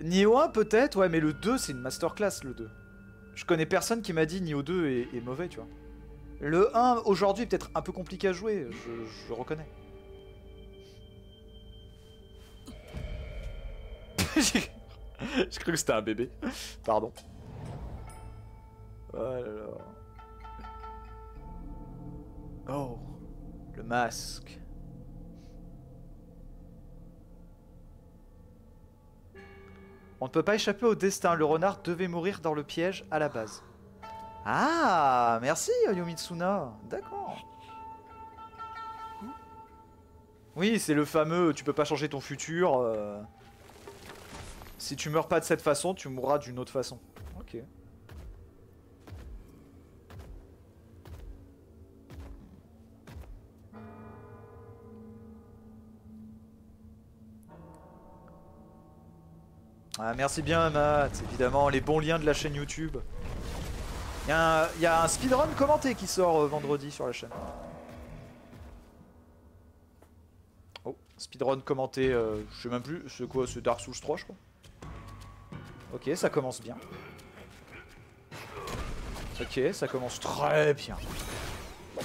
Nioh 1 peut-être, ouais, mais le 2 c'est une masterclass, le 2. Je connais personne qui m'a dit Nioh 2 est mauvais, tu vois. Le 1 aujourd'hui est peut-être un peu compliqué à jouer, je le reconnais. Je cru que c'était un bébé, pardon. Alors... oh, le masque. On ne peut pas échapper au destin, le renard devait mourir dans le piège à la base. Ah, merci Yomitsuna, d'accord. Oui, c'est le fameux, tu peux pas changer ton futur. Si tu meurs pas de cette façon, tu mourras d'une autre façon. Ok. Ah, merci bien Matt, évidemment, les bons liens de la chaîne YouTube. Il y a un speedrun commenté qui sort vendredi sur la chaîne. Oh, speedrun commenté, je sais même plus, c'est quoi, c'est Dark Souls 3 je crois. Ok, ça commence bien. Ok, ça commence très bien. Ok.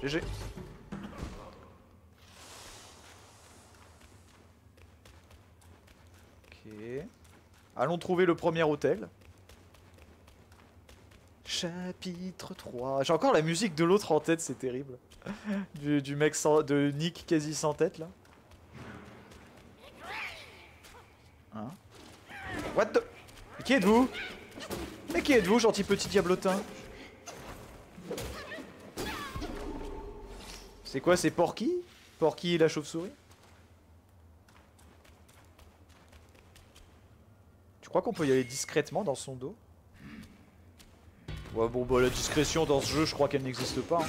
GG. Ok. Allons trouver le premier hôtel. Chapitre 3. J'ai encore la musique de l'autre en tête, c'est terrible. Du mec sans, de Nick quasi sans tête là. Hein? What the... mais qui êtes-vous? Mais qui êtes-vous, gentil petit diablotin? C'est quoi, c'est Porky? Porky et la chauve-souris? Tu crois qu'on peut y aller discrètement dans son dos? Ouais, bon, bah la discrétion dans ce jeu, je crois qu'elle n'existe pas.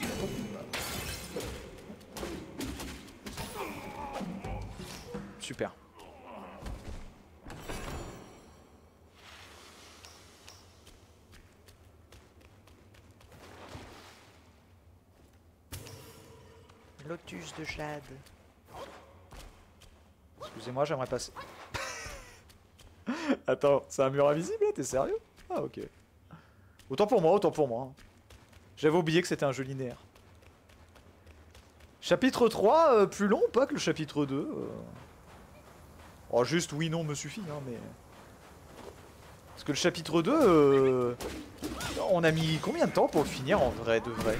Hein. Super. Lotus de jade. Excusez-moi, j'aimerais passer... attends, c'est un mur invisible là, t'es sérieux? Ah ok. Autant pour moi, autant pour moi. J'avais oublié que c'était un jeu linéaire. Chapitre 3, plus long ou pas que le chapitre 2 Oh juste oui, non me suffit, hein, mais... parce que le chapitre 2, on a mis combien de temps pour le finir en vrai de vrai?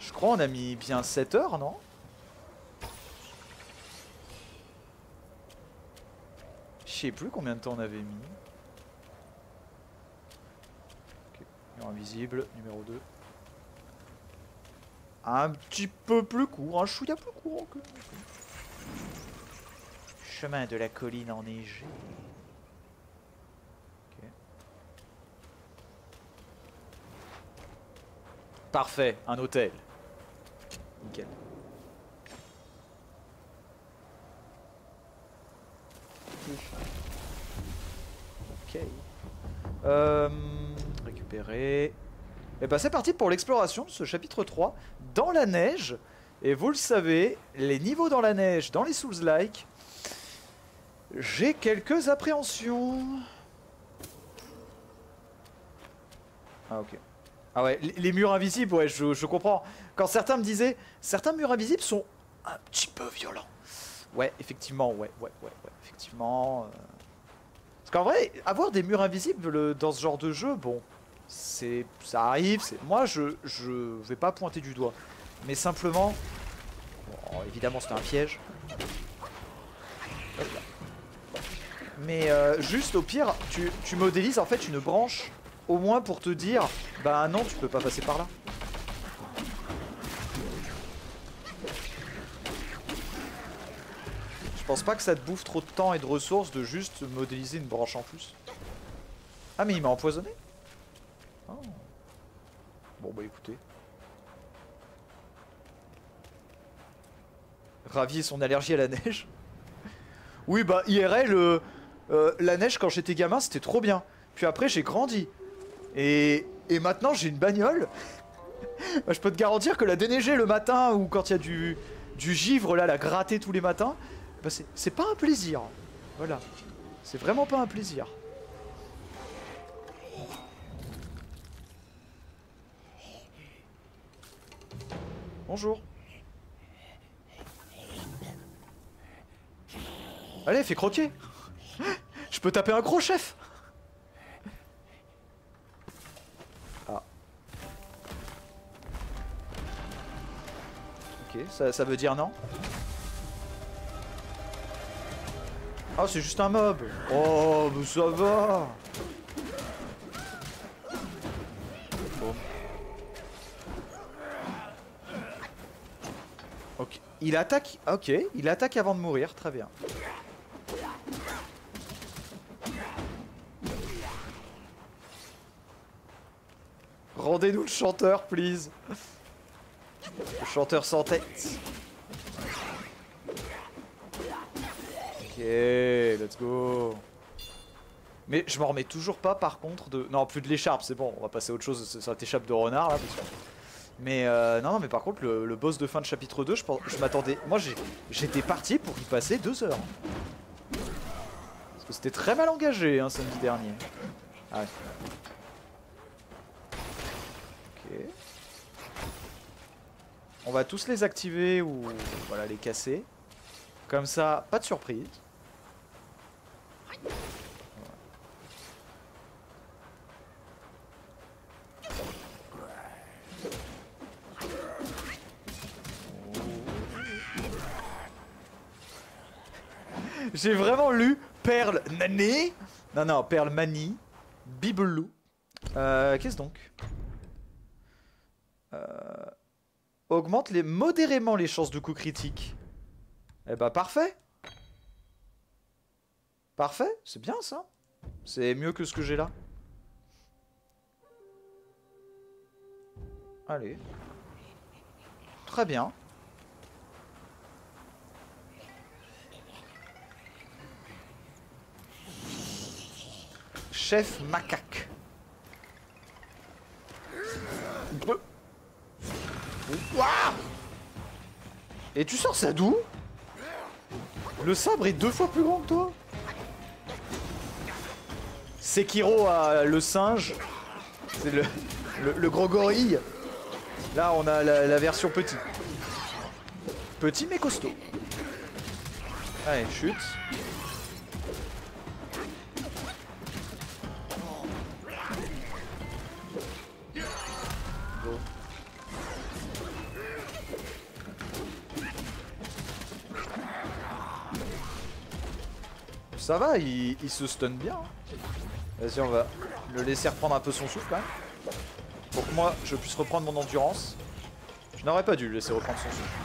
Je crois on a mis bien 7 heures, non? Je sais plus combien de temps on avait mis. Ok, mur invisible, numéro 2. Un petit peu plus court, un chouïa plus court que... chemin de la colline enneigée. Ok. Parfait, un hôtel. Nickel. Ok. Récupérer. Et bah c'est parti pour l'exploration de ce chapitre 3 dans la neige. Et vous le savez, les niveaux dans la neige, dans les Souls-like, j'ai quelques appréhensions. Ah ok. Ah ouais, les murs invisibles, ouais, je comprends. Quand certains me disaient, certains murs invisibles sont un petit peu violents. Ouais, effectivement, ouais, effectivement. Parce qu'en vrai, avoir des murs invisibles dans ce genre de jeu, bon, c'est, ça arrive, moi je vais pas pointer du doigt. Mais simplement, bon, évidemment c'était un piège. Mais juste au pire, tu modélises en fait une branche, au moins pour te dire, bah non, tu peux pas passer par là. Je pense pas que ça te bouffe trop de temps et de ressources de juste modéliser une branche en plus. Ah mais il m'a empoisonné. Oh. Bon bah écoutez. Ravier son allergie à la neige. Oui bah IRL, la neige quand j'étais gamin c'était trop bien. Puis après j'ai grandi. Et maintenant j'ai une bagnole. Je peux te garantir que la déneiger le matin ou quand il y a du givre là, la gratter tous les matins, bah c'est pas un plaisir. Voilà. C'est vraiment pas un plaisir. Bonjour. Allez, fais croquer. Je peux taper un gros chef. Ah. Ok, ça veut dire non. Ah, c'est juste un mob. Oh, mais ça va. Bon. Ok, il attaque. Ok, il attaque avant de mourir, très bien. Rendez-nous le chanteur, please. Le chanteur sans tête. Ok, let's go. Mais je m'en remets toujours pas par contre de... Non, plus de l'écharpe, c'est bon, on va passer à autre chose, ça t'échappe de renard là. Parce que... Mais non, mais par contre, le boss de fin de chapitre 2, je m'attendais... Moi, j'étais parti pour y passer 2 heures. Parce que c'était très mal engagé, hein, samedi dernier. Ah ouais. On va tous les activer ou voilà les casser. Comme ça, pas de surprise. J'ai vraiment lu Perle Nané. Non, non, Perle Mani. Bibelou. Qu'est-ce donc? Augmente modérément les chances de coups critiques. Eh bah parfait. Parfait, c'est bien ça. C'est mieux que ce que j'ai là. Allez. Très bien. Chef macaque. Wouah! Et tu sors ça d'où? Le sabre est 2 fois plus grand que toi. Sekiro a le singe. C'est le gros gorille. Là on a la version petit. Petit mais costaud. Allez, chute. Ça va, il se stun bien. Vas-y, on va le laisser reprendre un peu son souffle quand même. Pour que moi, je puisse reprendre mon endurance. Je n'aurais pas dû le laisser reprendre son souffle.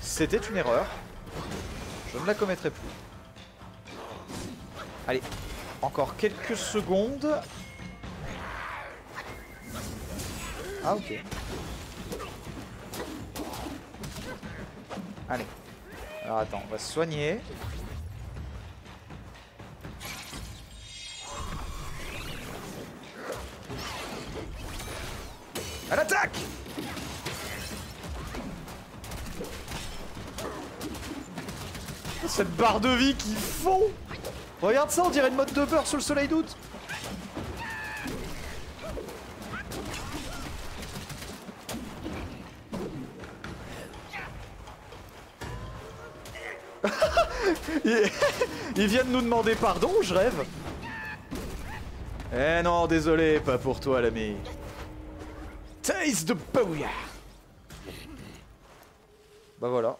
C'était une erreur. Je ne la commettrai plus. Allez, encore quelques secondes. Ah, ok. Allez. Alors, attends, on va se soigner. À l'attaque! Cette barre de vie qui fond! Regarde ça, on dirait une mode de beurre sous le soleil d'août! Ils viennent nous demander pardon, je rêve! Eh non, désolé, pas pour toi l'ami. Taste de Booyah. Bah voilà.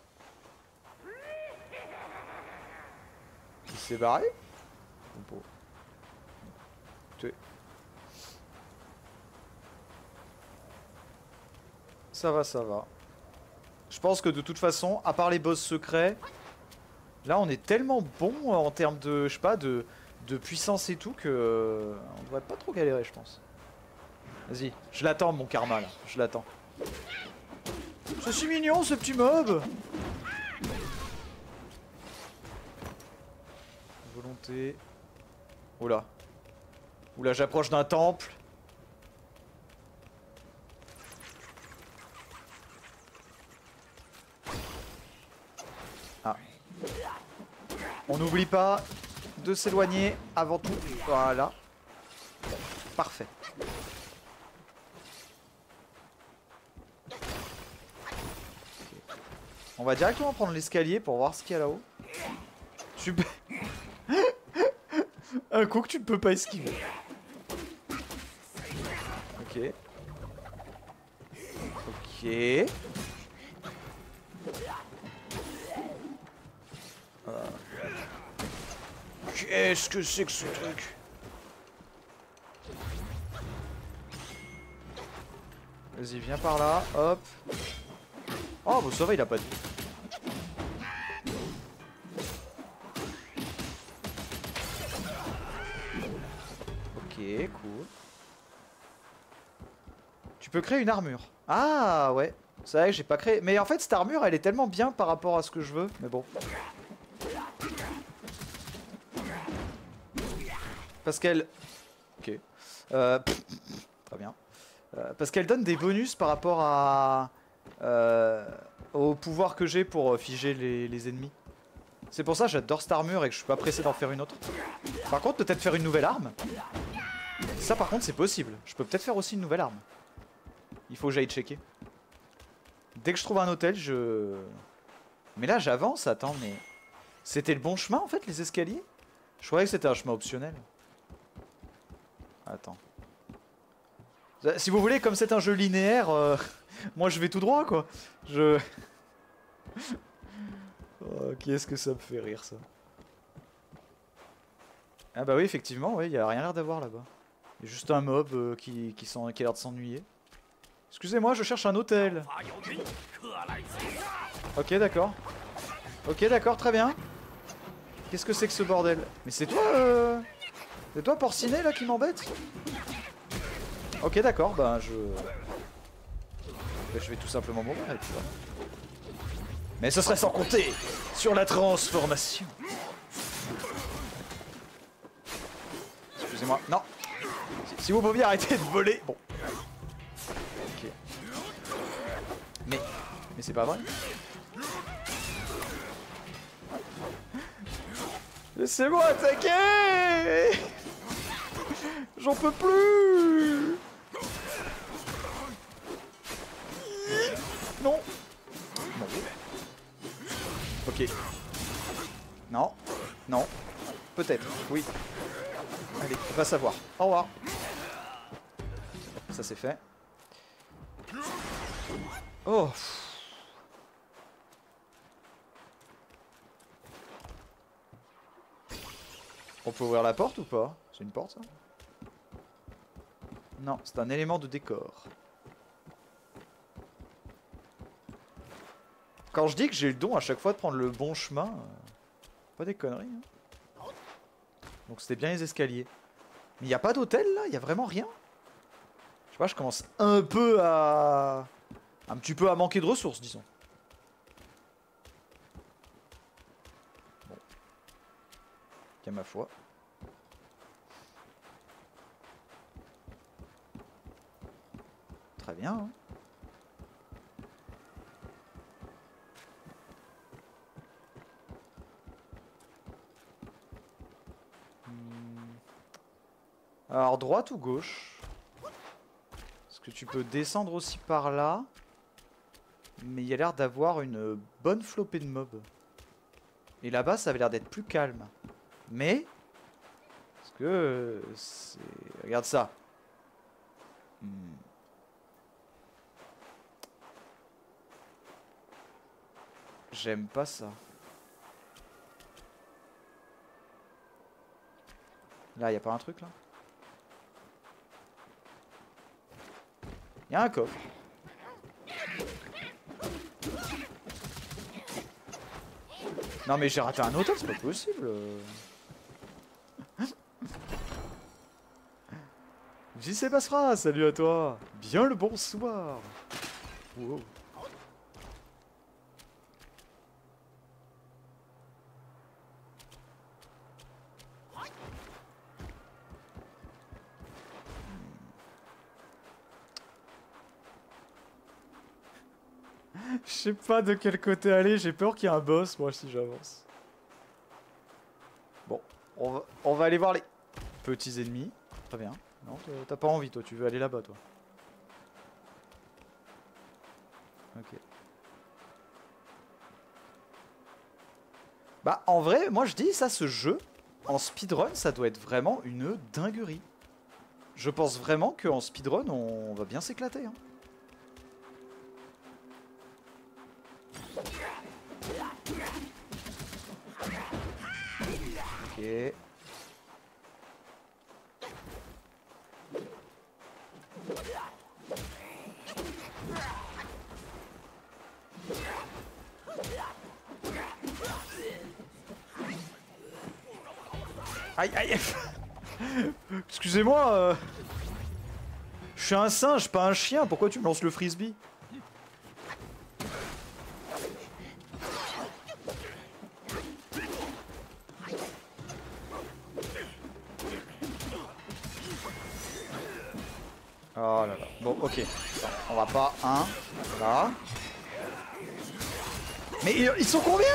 Il s'est barré. Ça va, ça va. Je pense que de toute façon, à part les boss secrets, là on est tellement bon en termes de, je sais pas, de puissance et tout que on devrait pas trop galérer, je pense. Vas-y, je l'attends mon karma là, je l'attends. C'est si mignon ce petit mob. Volonté, Oula. Oula, j'approche d'un temple. Ah. On n'oublie pas de s'éloigner avant tout. Voilà. Parfait. On va directement prendre l'escalier pour voir ce qu'il y a là-haut. Super. Un coup que tu ne peux pas esquiver. Ok. Ok. Qu'est-ce que c'est que ce truc? Vas-y, viens par là, hop. Oh, bon, ça va, il a pas de... Ok, cool. Tu peux créer une armure. Ah, ouais. C'est vrai que j'ai pas créé. Mais en fait, cette armure, elle est tellement bien par rapport à ce que je veux. Mais bon. Parce qu'elle... Ok. Très bien. Parce qu'elle donne des bonus par rapport à... au pouvoir que j'ai pour figer les ennemis. C'est pour ça que j'adore cette armure et que je suis pas pressé d'en faire une autre. Par contre, peut-être faire une nouvelle arme. Ça par contre c'est possible. Je peux peut-être faire aussi une nouvelle arme. Il faut que j'aille checker. Dès que je trouve un hôtel, je... Mais là j'avance, attends, mais... C'était le bon chemin en fait, les escaliers? Je croyais que c'était un chemin optionnel. Attends. Si vous voulez, comme c'est un jeu linéaire, moi je vais tout droit quoi. Je... Oh, qu'est-ce que ça me fait rire ça. Ah bah oui, effectivement, il n'y a rien l'air d'avoir là-bas. Il y a juste un mob qui a l'air de s'ennuyer. Excusez-moi, je cherche un hôtel. Ok, d'accord. Ok, d'accord, très bien. Qu'est-ce que c'est que ce bordel? Mais c'est toi c'est toi porciné là qui m'embête? Ok, d'accord, ben je... Je vais tout simplement mourir, tu vois. Mais ce serait sans compter sur la transformation. Excusez-moi, non. Si vous pouviez arrêter de voler, bon. Ok. Mais c'est pas vrai. Laissez-moi attaquer. J'en peux plus. Non. Bon. Ok. Non. Non. Peut-être. Oui. Allez, on va savoir. Au revoir. Ça c'est fait. Oh. On peut ouvrir la porte ou pas? C'est une porte ça? Non, c'est un élément de décor. Quand je dis que j'ai le don à chaque fois de prendre le bon chemin, pas des conneries. Hein. Donc c'était bien les escaliers. Mais il n'y a pas d'hôtel là, il n'y a vraiment rien. Je sais pas, je commence un peu à... Un petit peu à manquer de ressources, disons. Bon. Qu'à ma foi. Très bien, hein. Alors droite ou gauche? Parce que tu peux descendre aussi par là. Mais il y a l'air d'avoir une bonne flopée de mobs. Et là-bas ça avait l'air d'être plus calme. Mais parce que c'est... Regarde ça. J'aime pas ça. Là, y a pas un truc là? Y'a un coffre. Non mais j'ai raté un hôtel, c'est pas possible. JC Passera, salut à toi. Bien le bonsoir. Wow. Je sais pas de quel côté aller, j'ai peur qu'il y ait un boss moi si j'avance. Bon, on va aller voir les petits ennemis. Très bien. Non, t'as pas envie toi, tu veux aller là-bas toi. Ok. Bah en vrai, moi je dis ça, ce jeu, en speedrun, ça doit être vraiment une dinguerie. Je pense vraiment qu'en speedrun, on va bien s'éclater. Hein. Ok. Aïe aïe. Excusez-moi, je suis un singe, pas un chien, pourquoi tu me lances le frisbee? Oh là là, bon ok, on va pas, hein, là. Mais ils sont combien?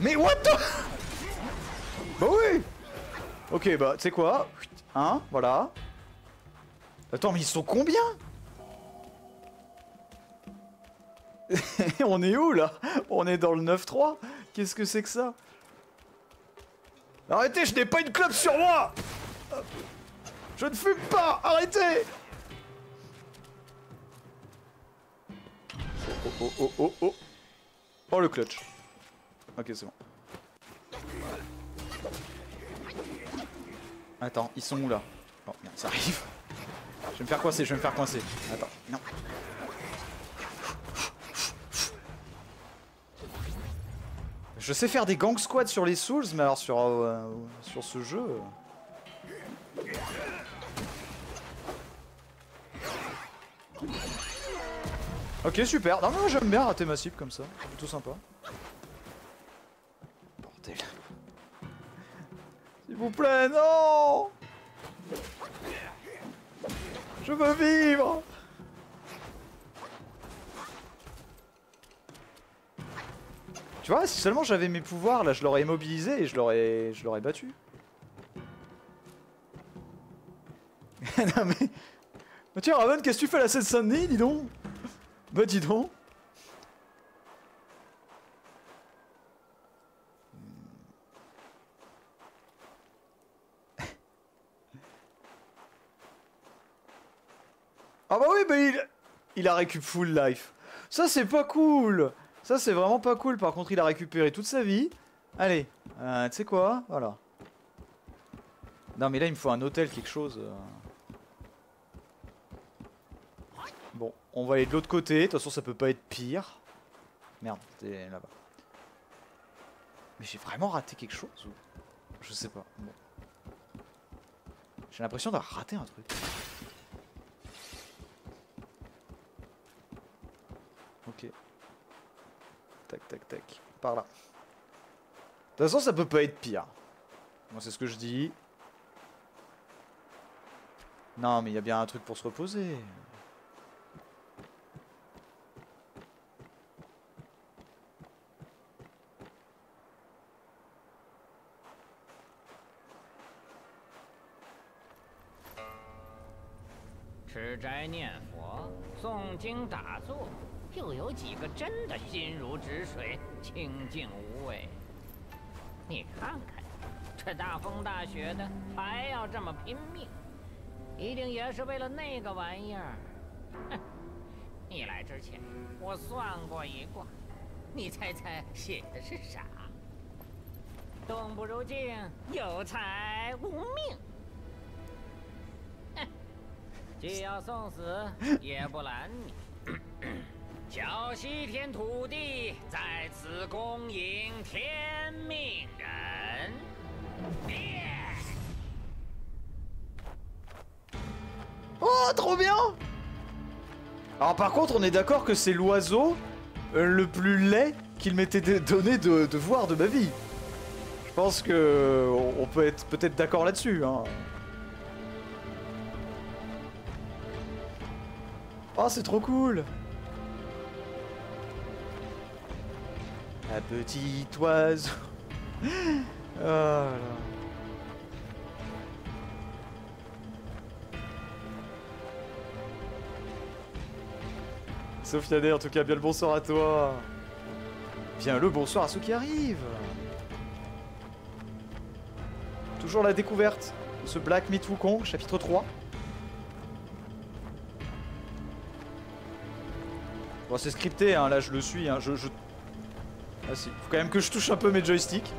Mais what the... Bah oui. Ok, bah tu sais quoi, hein, voilà. Attends, mais ils sont combien? On est où là? On est dans le 9-3. Qu'est-ce que c'est que ça? Arrêtez, je n'ai pas une clope sur moi. Je ne fume pas, arrêtez. Oh oh oh oh oh. Oh le clutch. Ok, c'est bon. Attends, ils sont où là? Oh merde, ça arrive. Je vais me faire coincer, je vais me faire coincer. Attends, non. Je sais faire des gang squats sur les Souls, mais alors sur ce jeu... Ok, super. Non, non, j'aime bien rater ma cible comme ça. C'est plutôt sympa. Bordel. S'il vous plaît, non! Je veux vivre! Tu vois, si seulement j'avais mes pouvoirs, là, je l'aurais immobilisé et je l'aurais battu. Non mais... Bah, tiens, Raven, qu'est-ce que tu fais à la Seine-Saint-Denis, dis donc? Bah dis donc. Ah bah oui, bah il a récup full life. Ça c'est pas cool. Ça c'est vraiment pas cool. Par contre, il a récupéré toute sa vie. Allez, tu sais quoi? Voilà. Non mais là il me faut un hôtel, quelque chose. Bon, on va aller de l'autre côté. De toute façon, ça peut pas être pire. Merde, t'es là-bas. Mais j'ai vraiment raté quelque chose ou... Je sais pas. Bon. J'ai l'impression d'avoir raté un truc. Ok. Tac, tac, tac. Par là. De toute façon, ça peut pas être pire. Moi, c'est ce que je dis. Non, mais il y a bien un truc pour se reposer. Oh, trop bien! Alors par contre, on est d'accord que c'est l'oiseau le plus laid qu'il m'était donné de voir de ma vie. Je pense que on peut être peut-être d'accord là-dessus, hein. Oh, c'est trop cool! La petite oiseau. Oh là. Sofiane, en tout cas, bien le bonsoir à toi. Bien le bonsoir à ceux qui arrivent. Toujours la découverte de ce Black Myth Wukong, chapitre 3. Bon, c'est scripté, hein, là je le suis. Hein, Ah si, faut quand même que je touche un peu mes joysticks.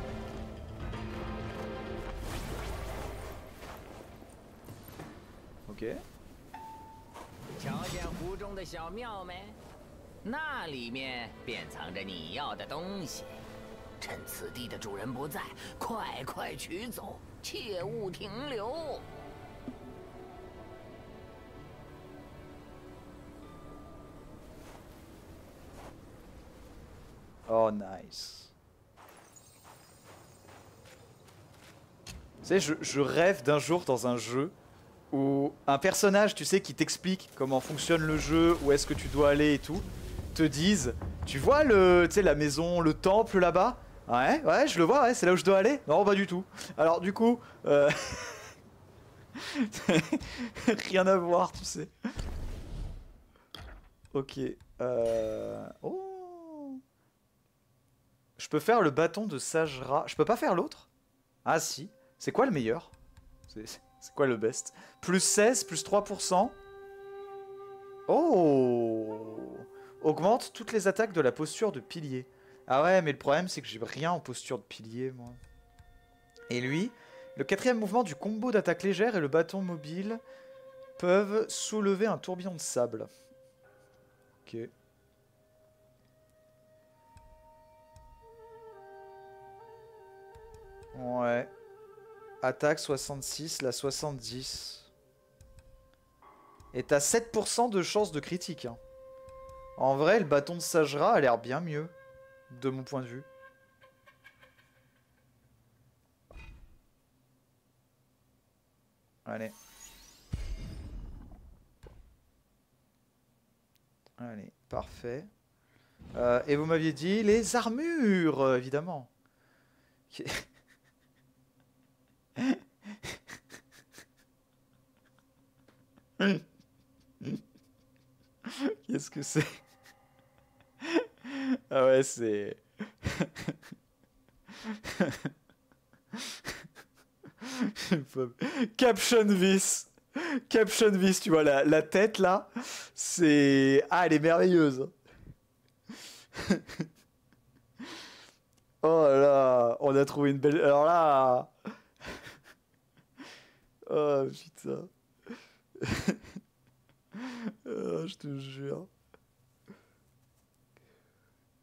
Ok. Oh nice. Tu sais, je rêve d'un jour dans un jeu où un personnage, tu sais, qui t'explique comment fonctionne le jeu, où est-ce que tu dois aller et tout, te dise, tu vois le, tu sais, la maison, le temple là-bas? Ouais, ouais, je le vois, ouais, c'est là où je dois aller? Non, pas du tout. Alors du coup, rien à voir, tu sais. Ok, oh. Je peux faire le bâton de Sajra. Je peux pas faire l'autre? Ah si. C'est quoi le meilleur? C'est quoi le best? Plus 16, plus 3%. Oh! Augmente toutes les attaques de la posture de pilier. Ah ouais, mais le problème, c'est que j'ai rien en posture de pilier, moi. Et lui, le quatrième mouvement du combo d'attaque légère et le bâton mobile peuvent soulever un tourbillon de sable. Ok. Ouais. Attaque 66, la 70. Et t'as 7% de chance de critique. Hein. En vrai, le bâton de Sajra a l'air bien mieux, de mon point de vue. Allez. Allez, parfait. Et vous m'aviez dit les armures, évidemment. Okay. Qu'est-ce que c'est? Ah ouais, c'est... Caption vis. Caption vis, tu vois, la tête là, c'est... Ah, elle est merveilleuse. Oh là là, on a trouvé une belle... Alors là... Oh putain. Oh, je te jure.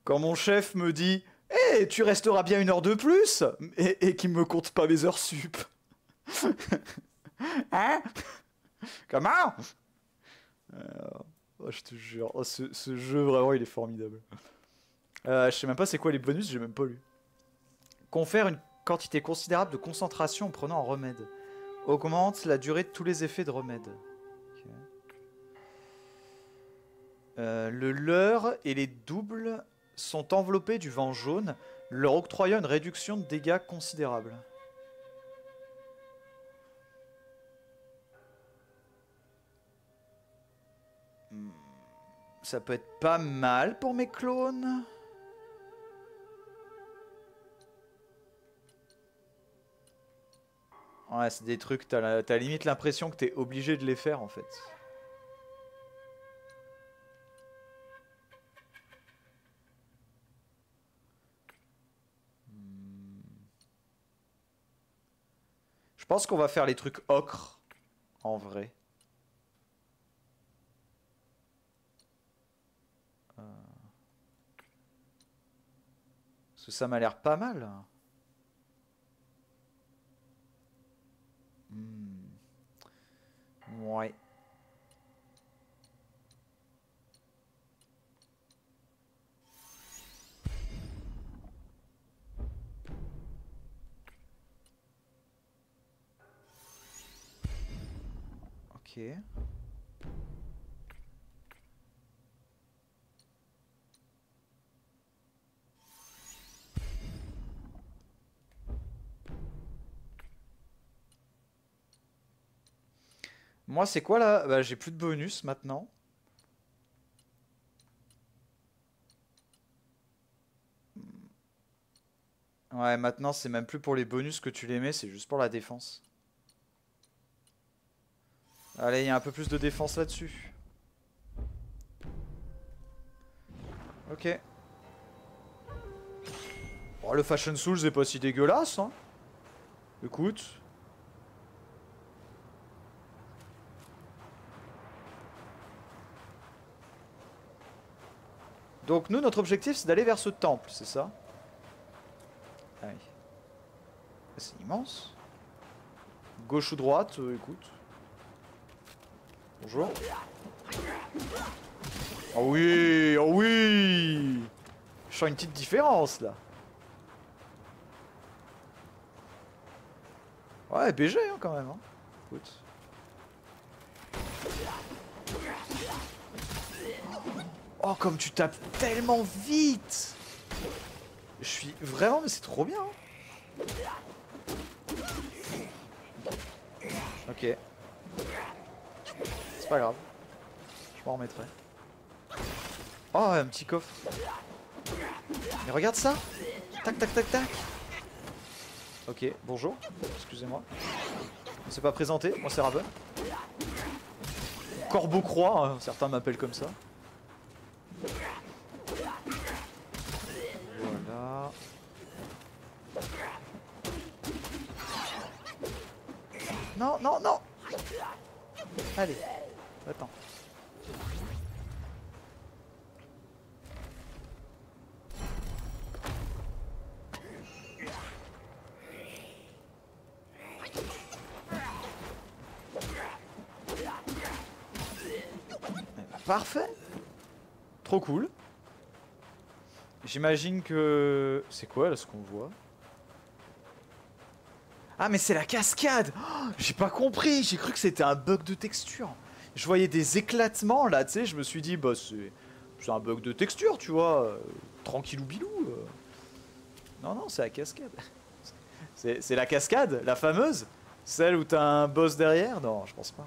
Quand mon chef me dit « Eh, tu resteras bien une heure de plus !» et qu'il me compte pas mes heures sup. Hein? Comment? Oh, je te jure. Oh, ce jeu, vraiment, il est formidable. Je sais même pas c'est quoi les bonus, j'ai même pas lu. Confère une quantité considérable de concentration en prenant un remède. Augmente la durée de tous les effets de remède. Okay. Le leurre et les doubles sont enveloppés du vent jaune, leur octroyant une réduction de dégâts considérable. Ça peut être pas mal pour mes clones. Ouais, c'est des trucs, t'as limite l'impression que t'es obligé de les faire en fait. Je pense qu'on va faire les trucs ocre, en vrai. Parce que ça m'a l'air pas mal. Ouais. Ok. Moi, c'est quoi là? Bah, j'ai plus de bonus maintenant. Ouais, maintenant, c'est même plus pour les bonus que tu les mets, c'est juste pour la défense. Allez, il y a un peu plus de défense là-dessus. Ok. Oh, le Fashion Souls est pas si dégueulasse, hein. Écoute. Donc nous, notre objectif, c'est d'aller vers ce temple, c'est ça? Ah oui. C'est immense. Gauche ou droite, écoute. Bonjour. Oh oui, oh oui. Je sens une petite différence, là. Ouais, BG hein, quand même. Hein. Écoute. Oh, comme tu tapes tellement vite. Je suis vraiment, mais c'est trop bien. Hein. Ok. C'est pas grave. Je m'en remettrai. Oh, un petit coffre. Mais regarde ça. Tac, tac, tac, tac. Ok, bonjour, excusez-moi. On s'est pas présenté, moi c'est Raven. Corbeau-Croix, hein, certains m'appellent comme ça. Voilà. Non, non, non. Allez, attends. Parfait. Trop cool. J'imagine que... C'est quoi là ce qu'on voit? Ah mais c'est la cascade. Oh, j'ai pas compris, j'ai cru que c'était un bug de texture. Je voyais des éclatements là, tu sais, je me suis dit bah c'est un bug de texture, tu vois. Tranquillou bilou. Non non, c'est la cascade. C'est la cascade, la fameuse. Celle où t'as un boss derrière. Non, je pense pas.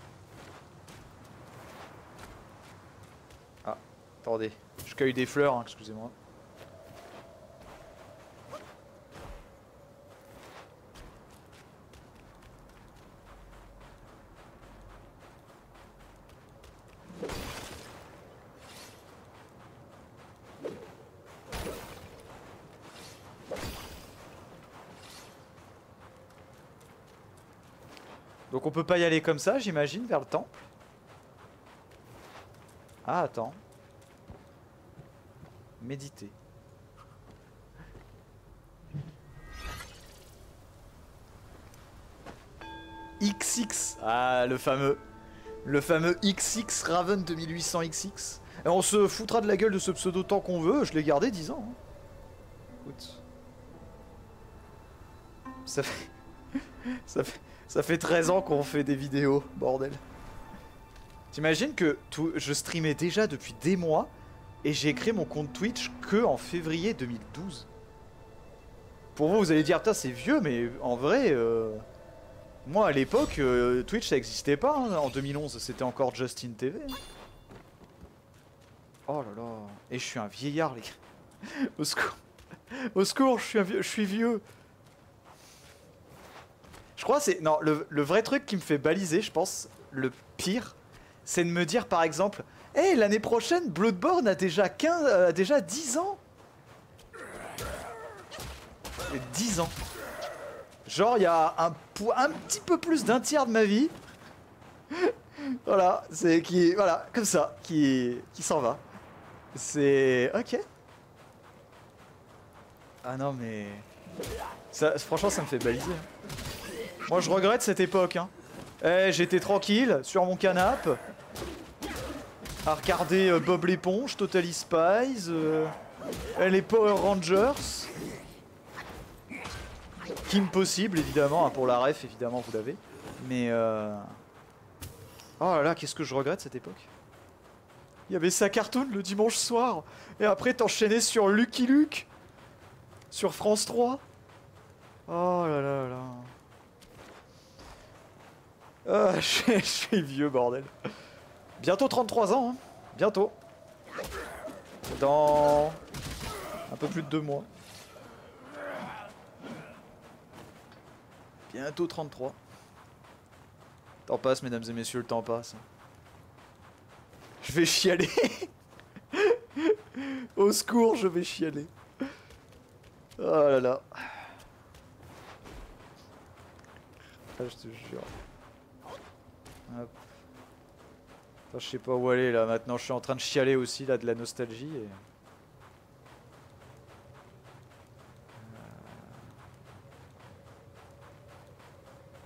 Attendez, je cueille des fleurs, hein, excusez-moi. Donc on peut pas y aller comme ça, j'imagine, vers le temple. Ah, attends. Méditer. XX. Ah, le fameux. Le fameux XX Raven 2800XX. Et on se foutra de la gueule de ce pseudo tant qu'on veut. Je l'ai gardé 10 ans. Hein. Écoute. Ça fait... Ça fait 13 ans qu'on fait des vidéos, bordel. T'imagines que je streamais déjà depuis des mois. Et j'ai créé mon compte Twitch que en février 2012. Pour vous, vous allez dire, putain, c'est vieux, mais en vrai, moi à l'époque, Twitch ça existait pas. Hein. En 2011, c'était encore Justin TV. Hein. Oh là là. Et je suis un vieillard, les gars. Au secours. Au secours, je suis vieux. Je crois que c'est. Non, le vrai truc qui me fait baliser, je pense, le pire, c'est de me dire par exemple. Eh, hey, l'année prochaine, Bloodborne a déjà 10 ans. 10 ans. Genre, il y a un petit peu plus d'un tiers de ma vie. Voilà, c'est qui... Voilà, comme ça, qui s'en va. C'est... Ok. Ah non, mais... Ça, franchement, ça me fait baliser. Moi, je regrette cette époque. Hein. Eh, j'étais tranquille, sur mon canapé. À regarder Bob l'éponge, Totally Spies, les Power Rangers, Kim Possible évidemment, hein, pour la ref évidemment vous l'avez, mais oh là là qu'est-ce que je regrette cette époque. Il y avait sa cartoon le dimanche soir, et après t'enchaînais sur Lucky Luke, sur France 3, oh là là là. Je suis vieux, bordel. Bientôt 33 ans, hein. Bientôt. Dans un peu plus de 2 mois. Bientôt 33. Le temps passe, mesdames et messieurs, le temps passe. Je vais chialer. Au secours, je vais chialer. Oh là là. Ah, je te jure. Hop. Attends, je sais pas où aller là maintenant, je suis en train de chialer aussi là de la nostalgie et...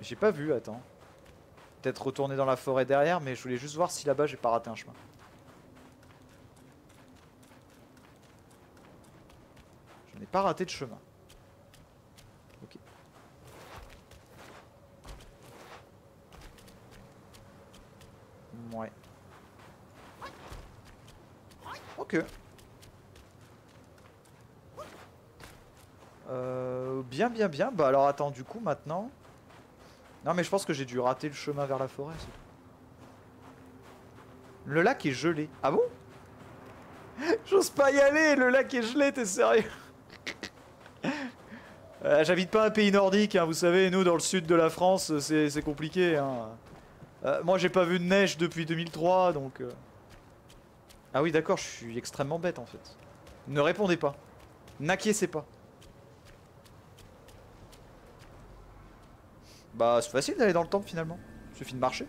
J'ai pas vu, attends. Peut-être retourner dans la forêt derrière, mais je voulais juste voir si là-bas j'ai pas raté un chemin. Je n'ai pas raté de chemin. Ok. Ouais. Ok. Bien. Bah alors attends, du coup maintenant... Non mais je pense que j'ai dû rater le chemin vers la forêt, c'est tout. Le lac est gelé. Ah bon? J'ose pas y aller, le lac est gelé, t'es sérieux? J'habite pas un pays nordique, hein, vous savez, nous dans le sud de la France, c'est compliqué. Hein. Moi j'ai pas vu de neige depuis 2003, donc... Ah oui d'accord, je suis extrêmement bête en fait. Ne répondez pas. N'acquiescez pas. Bah c'est facile d'aller dans le temple finalement, il suffit de marcher.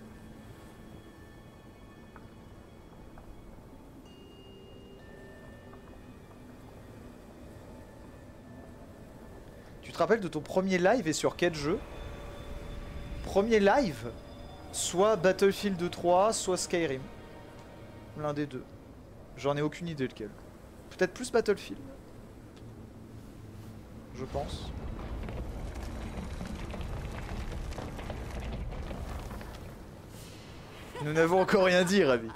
Tu te rappelles de ton premier live et sur quel jeu? Premier live, soit Battlefield 3, soit Skyrim. L'un des deux. J'en ai aucune idée lequel. Peut-être plus Battlefield. Je pense. Nous n'avons encore rien dit, Ravi.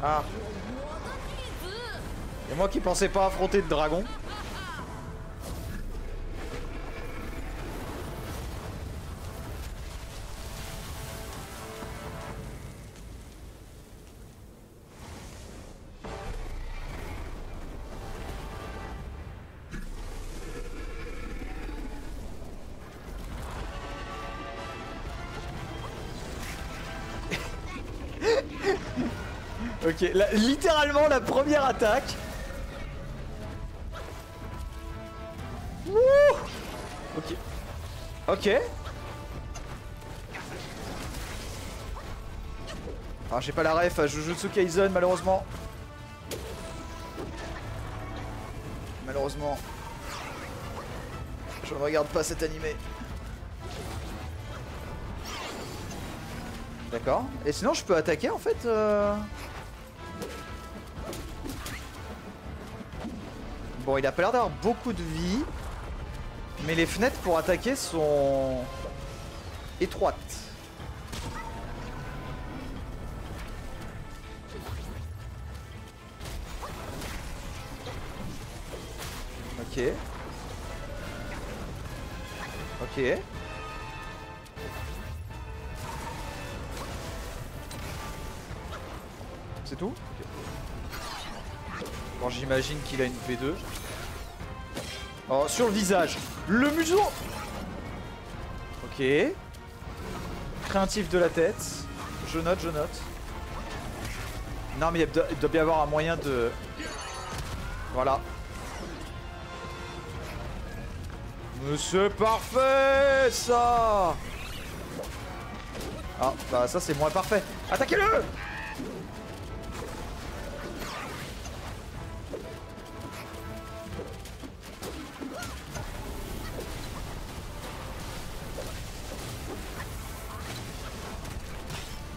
Ah. Et moi qui pensais pas affronter de dragon. Ok, littéralement la première attaque. Wouh. Ok. Ok. Ah, j'ai pas la ref à Jujutsu Kaisen malheureusement. Malheureusement. Je ne regarde pas cet animé. D'accord. Et sinon je peux attaquer en fait Bon, il a pas l'air d'avoir beaucoup de vie, mais les fenêtres pour attaquer sont étroites. Ok. Ok. C'est tout ? Bon, j'imagine qu'il a une P2. Oh, sur le visage. Le museau. Ok. Craintif de la tête. Je note, je note. Non, mais il doit bien y avoir un moyen de... Voilà. Mais c'est parfait, ça. Ah, bah ça c'est moins parfait. Attaquez-le!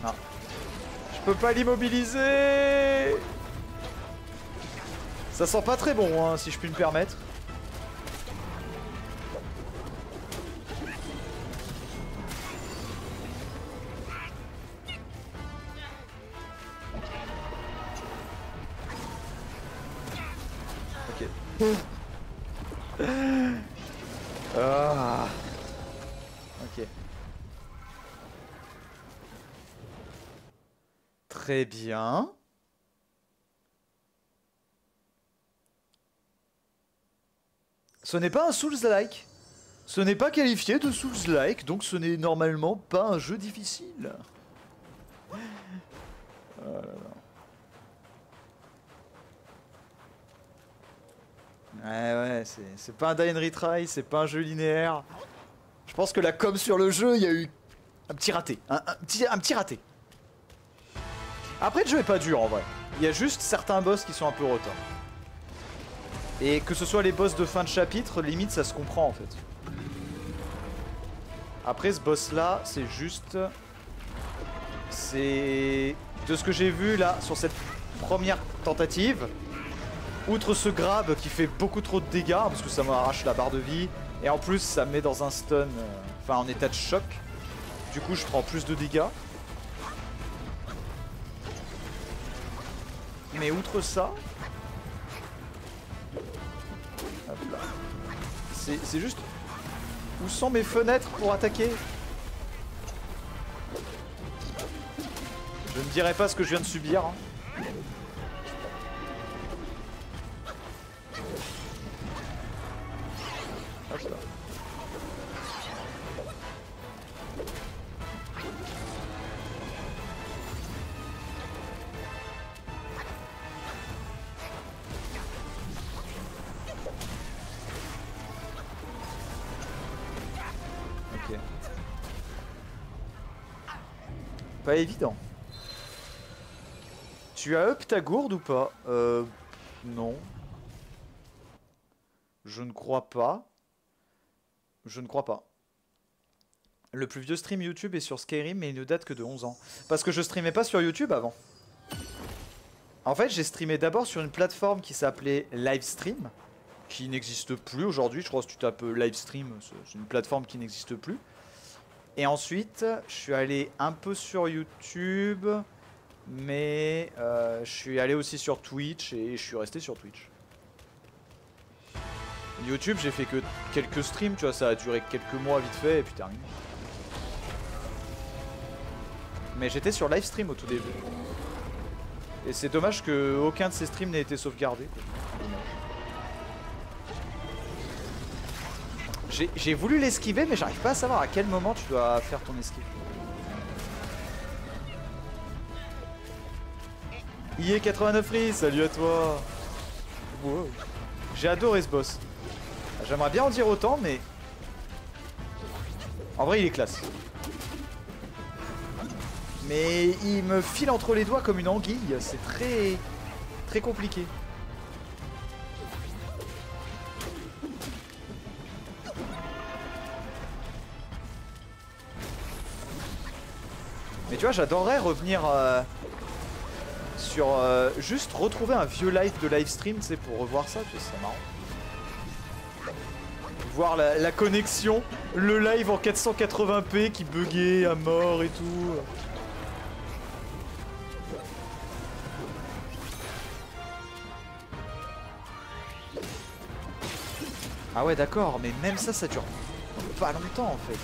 Non. Je peux pas l'immobiliser! Ça sent pas très bon, hein, si je puis me permettre. Très bien. Ce n'est pas un Souls-like. Ce n'est pas qualifié de Souls-like, donc ce n'est normalement pas un jeu difficile. Oh là là. Ouais, ouais, c'est pas un die and retry, c'est pas un jeu linéaire. Je pense que la com sur le jeu, il y a eu un petit raté. Un petit raté. Après, le jeu est pas dur en vrai. Il y a juste certains boss qui sont un peu retors. Et que ce soit les boss de fin de chapitre, limite ça se comprend en fait. Après, ce boss là, c'est juste... C'est... De ce que j'ai vu là, sur cette première tentative, outre ce grab qui fait beaucoup trop de dégâts, parce que ça m'arrache la barre de vie, et en plus ça me met dans un stun, enfin en état de choc. Du coup, je prends plus de dégâts. Mais outre ça, c'est juste... Où sont mes fenêtres pour attaquer? Je ne dirai pas ce que je viens de subir. Hein. Pas évident. Tu as up ta gourde ou pas? Non. Je ne crois pas. Je ne crois pas. Le plus vieux stream YouTube est sur Skyrim mais il ne date que de 11 ans. Parce que je streamais pas sur YouTube avant. En fait, j'ai streamé d'abord sur une plateforme qui s'appelait Livestream, qui n'existe plus aujourd'hui. Je crois que si tu tapes Livestream, c'est une plateforme qui n'existe plus. Et ensuite, je suis allé un peu sur YouTube, mais je suis allé aussi sur Twitch et je suis resté sur Twitch. YouTube, j'ai fait que quelques streams, tu vois, ça a duré quelques mois vite fait et puis terminé. Mais j'étais sur Livestream au tout début. Et c'est dommage que aucun de ces streams n'ait été sauvegardé. J'ai voulu l'esquiver mais j'arrive pas à savoir à quel moment tu dois faire ton esquive. IE 89 Free, salut à toi. Wow. J'ai adoré ce boss. J'aimerais bien en dire autant mais... En vrai il est classe. Mais il me file entre les doigts comme une anguille, c'est très... très compliqué. Mais tu vois, j'adorerais revenir sur... juste retrouver un vieux live de livestream, tu sais, pour revoir ça, tu sais, c'est marrant. Voir la connexion, le live en 480p qui buguait à mort et tout. Ah ouais, d'accord, mais même ça, ça dure pas longtemps, en fait.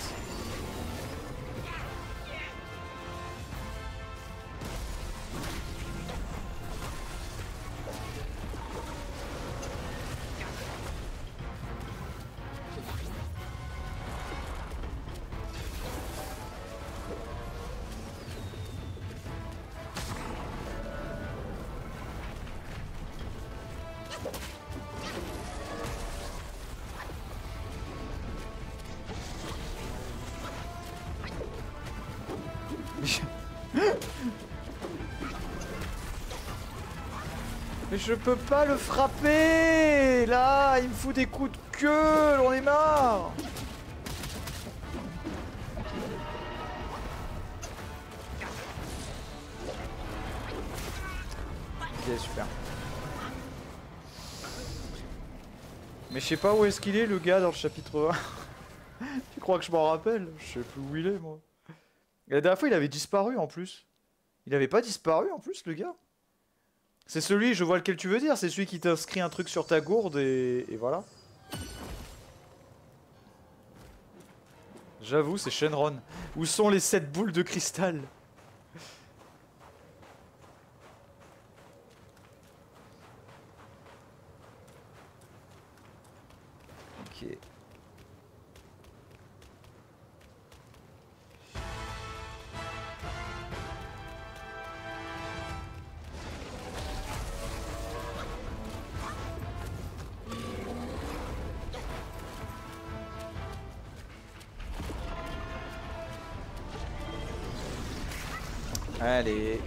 Mais je peux pas le frapper. Là, il me fout des coups de queue, j'en ai marre. Ok, super. Mais je sais pas où est-ce qu'il est le gars dans le chapitre 1. Tu crois que je m'en rappelle? Je sais plus où il est moi. La dernière fois il avait disparu en plus. Il avait pas disparu en plus le gars. C'est celui, je vois lequel tu veux dire, c'est celui qui t'inscrit un truc sur ta gourde et voilà. J'avoue, c'est Shenron. Où sont les 7 boules de cristal? Ok. Allez.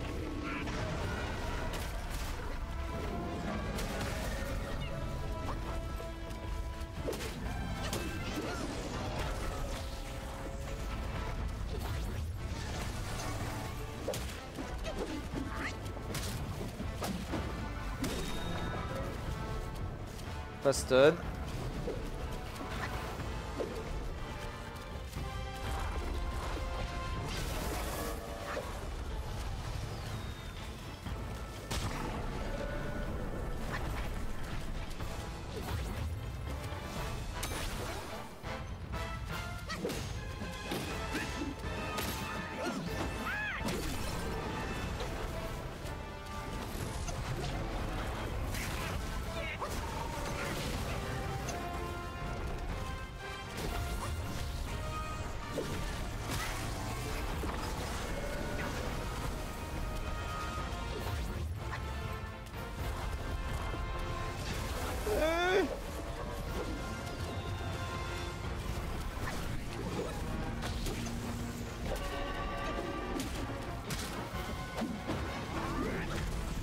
Pas stun.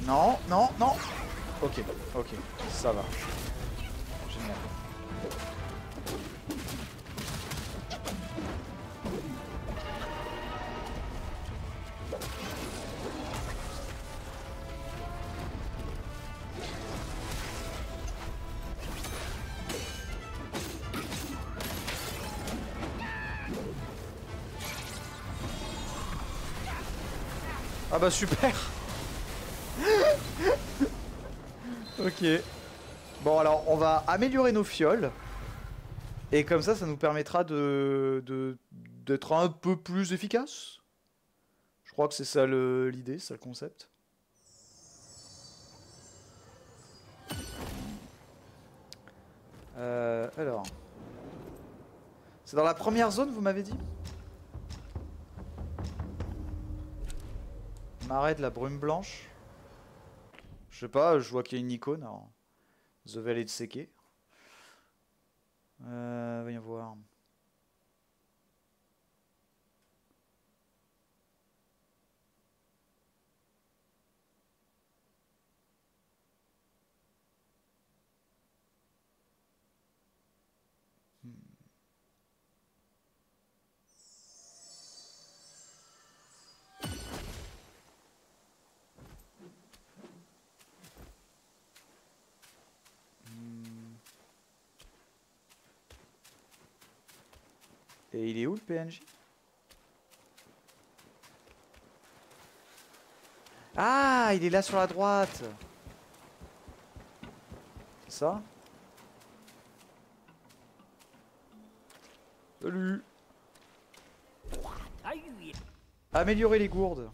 Non, non, non. Ok, ok, ça va. Génial. Ah bah super. Ok. Bon alors on va améliorer nos fioles. Et comme ça, ça nous permettra d'être un peu plus efficace. Je crois que c'est ça l'idée, c'est ça le concept. Alors. C'est dans la première zone vous m'avez dit? Marais de la brume blanche. Je sais pas, je vois qu'il y a une icône. Alors. The Valley de Sekiro. Voyons voir. Et il est où le PNJ? Ah, il est là sur la droite. C'est ça? Salut. Améliorer les gourdes.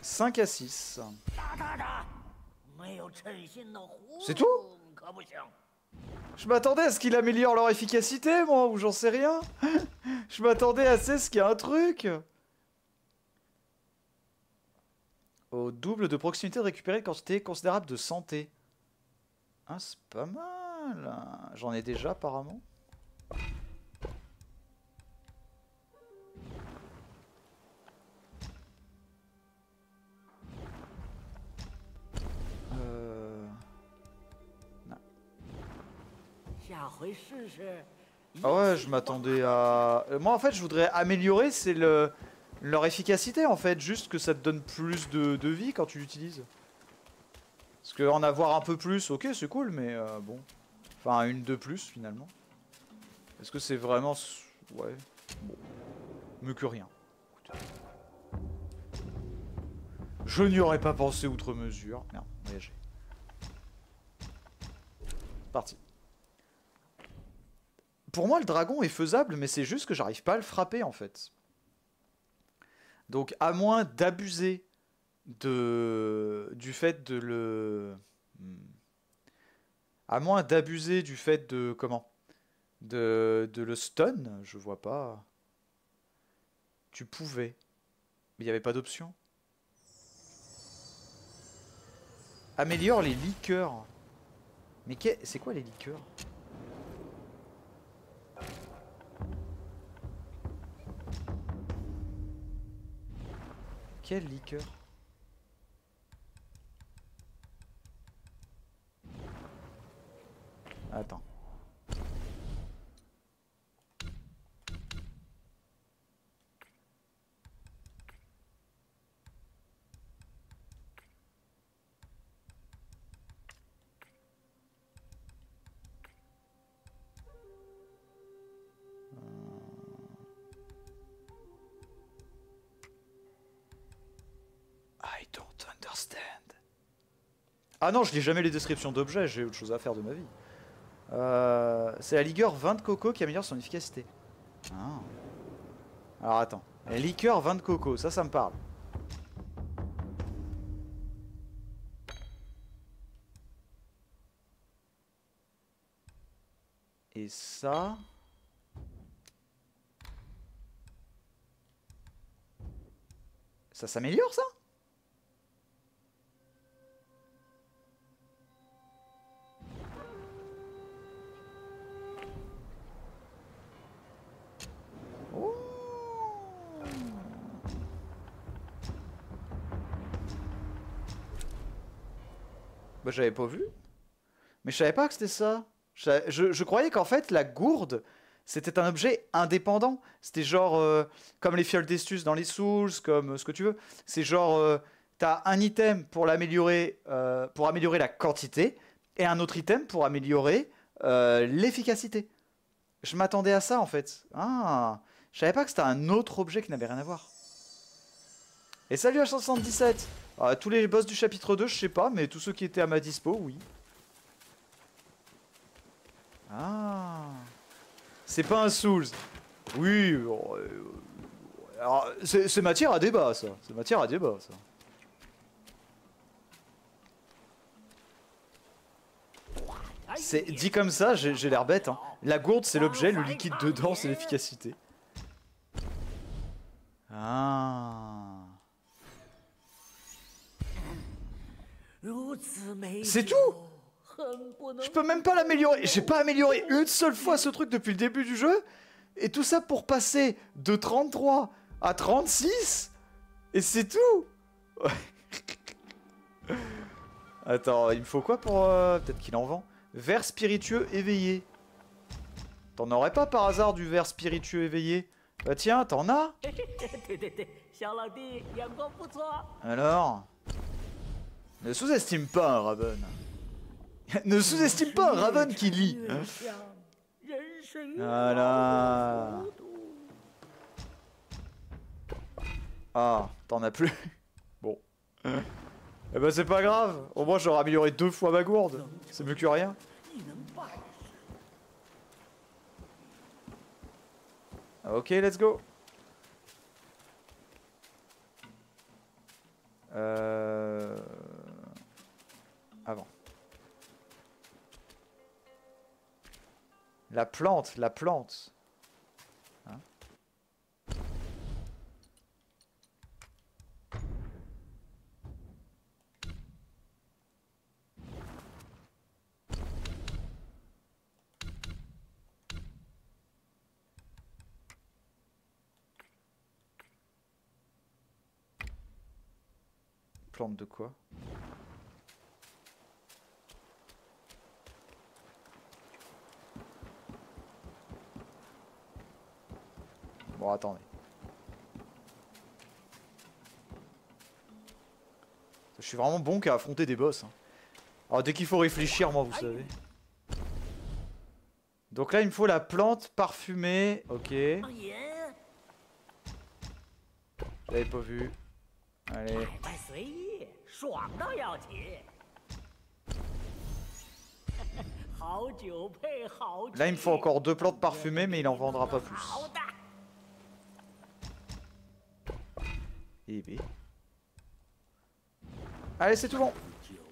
5 à 6. C'est tout? Je m'attendais à ce qu'il améliore leur efficacité, moi, ou j'en sais rien. Je m'attendais à ce qu'il y a un truc. Au double de proximité de récupérer une quantité considérable de santé. Ah, c'est pas mal. J'en ai déjà, apparemment. Ah ouais, je m'attendais à... Moi en fait je voudrais améliorer, c'est leur efficacité en fait, juste que ça te donne plus de vie quand tu l'utilises. Parce que en avoir un peu plus, ok c'est cool, mais bon... Enfin une de plus finalement. Est-ce que c'est vraiment... Ouais... Bon... Mieux que rien. Je n'y aurais pas pensé outre mesure. Merde, voyager. Parti. Pour moi, le dragon est faisable, mais c'est juste que j'arrive pas à le frapper, en fait. Donc, à moins d'abuser du fait de le... À moins d'abuser du fait de... Comment ? De le stun, je vois pas... Tu pouvais. Mais il n'y avait pas d'option. Améliore les liqueurs. Mais c'est quoi les liqueurs? Quelle liqueur? Attends. Ah non, je lis jamais les descriptions d'objets, j'ai autre chose à faire de ma vie. C'est la liqueur 20 de coco qui améliore son efficacité. Ah. Alors attends, la liqueur 20 de coco, ça me parle. Et ça... Ça s'améliore ça ? Bah j'avais pas vu, mais je savais pas que c'était ça. Je croyais qu'en fait la gourde c'était un objet indépendant. C'était genre comme les fioles d'Estus dans les Souls, comme ce que tu veux. C'est genre t'as un item pour l'améliorer, pour améliorer la quantité, et un autre item pour améliorer l'efficacité. Je m'attendais à ça en fait. Ah, je savais pas que c'était un autre objet qui n'avait rien à voir. Et salut à 177. Tous les boss du chapitre 2, je sais pas, mais tous ceux qui étaient à ma dispo, oui. Ah. C'est pas un Souls. Oui. Alors, c'est matière à débat, ça. C'est matière à débat, ça. C'est dit comme ça, j'ai l'air bête. Hein. La gourde, c'est l'objet, le liquide dedans, c'est l'efficacité. Ah. C'est tout. Je peux même pas l'améliorer. J'ai pas amélioré une seule fois ce truc depuis le début du jeu. Et tout ça pour passer de 33 à 36. Et c'est tout. Attends, il me faut quoi pour... Peut-être qu'il en vend. Vers spiritueux éveillé. T'en aurais pas par hasard du vers spiritueux éveillé? Bah tiens, t'en as. Alors... Ne sous-estime pas un Raven. Ne sous-estime pas un Raven qui lit. Voilà. Ah, t'en as plus. Bon. Eh ben c'est pas grave. Au moins j'aurais amélioré 2 fois ma gourde. C'est mieux que rien. Ok, let's go. Avant. La plante. Hein? Plante de quoi? Bon, attendez. Je suis vraiment bon qu'à affronter des boss. Alors dès qu'il faut réfléchir, moi, vous savez. Donc là, il me faut la plante parfumée. Ok. J'avais pas vu. Allez. Là, il me faut encore 2 plantes parfumées, mais il en vendra pas plus. Et B. Allez, c'est tout bon.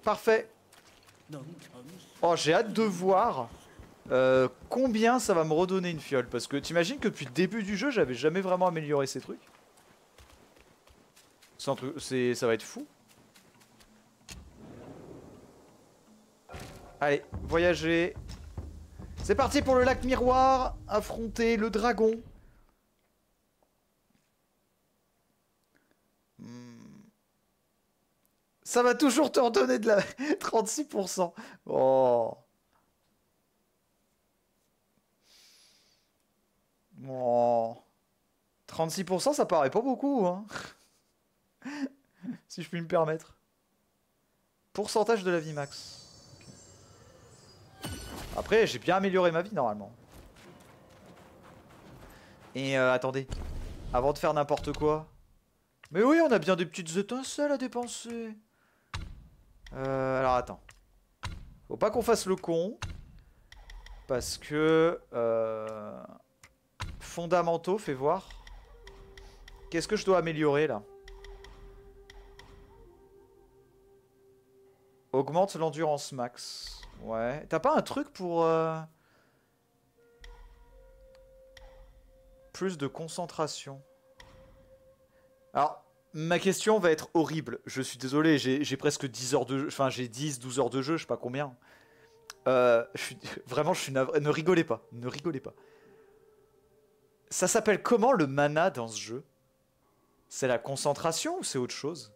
Parfait. Oh, j'ai hâte de voir combien ça va me redonner une fiole. Parce que t'imagines que depuis le début du jeu, j'avais jamais vraiment amélioré ces trucs. C'est un truc, ça va être fou. Allez, voyager. C'est parti pour le lac miroir. Affronter le dragon. Ça va toujours te redonner de la 36%. Oh. Oh. 36%, ça paraît pas beaucoup, hein. Si je puis me permettre. Pourcentage de la vie max. Après, j'ai bien amélioré ma vie normalement. Et attendez, avant de faire n'importe quoi. Mais oui, on a bien des petites étincelles à dépenser. Alors attends. Faut pas qu'on fasse le con. Parce que... fondamentaux, fais voir. Qu'est-ce que je dois améliorer là? Augmente l'endurance max. Ouais. T'as pas un truc pour... plus de concentration. Alors, ma question va être horrible. Je suis désolé, j'ai presque 10 heures de jeu. Enfin, j'ai 10-12 heures de jeu, je sais pas combien. Vraiment, je suis navré. Ne rigolez pas, ne rigolez pas. Ça s'appelle comment le mana dans ce jeu? C'est la concentration ou c'est autre chose?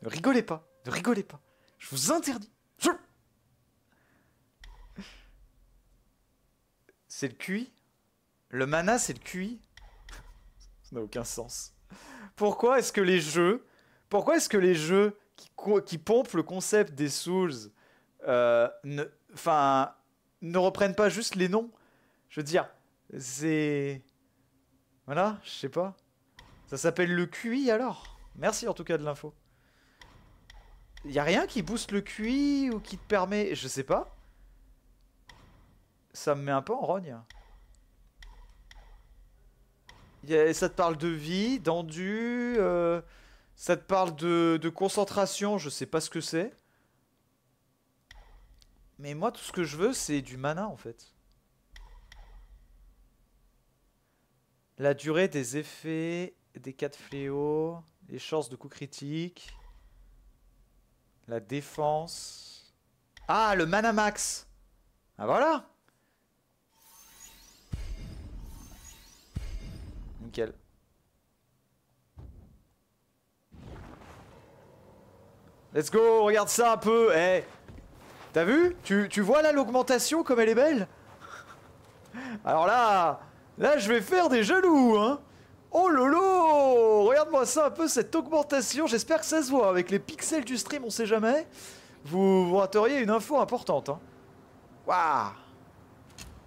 Ne rigolez pas, ne rigolez pas. Je vous interdis. C'est le QI? Le mana, c'est le QI? Ça n'a aucun sens. Pourquoi est-ce que les jeux... Pourquoi est-ce que les jeux qui pompent le concept des Souls ne reprennent pas juste les noms? Je veux dire, c'est... Voilà, je sais pas. Ça s'appelle le QI alors? Merci en tout cas de l'info. Y'a rien qui booste le QI ou qui te permet... Je sais pas. Ça me met un peu en rogne. Ça te parle de vie, d'endu, ça te parle de concentration, je sais pas ce que c'est. Mais moi, tout ce que je veux, c'est du mana, en fait. La durée des effets, des 4 fléaux, les chances de coups critiques, la défense... Ah, le mana max! Ah, voilà! Nickel. Let's go, regarde ça un peu. Hey. T'as vu? Tu vois là l'augmentation comme elle est belle? Alors là, je vais faire des jaloux, hein. Oh lolo, regarde-moi ça un peu, cette augmentation. J'espère que ça se voit. Avec les pixels du stream, on sait jamais. Vous rateriez une info importante, hein. Waouh.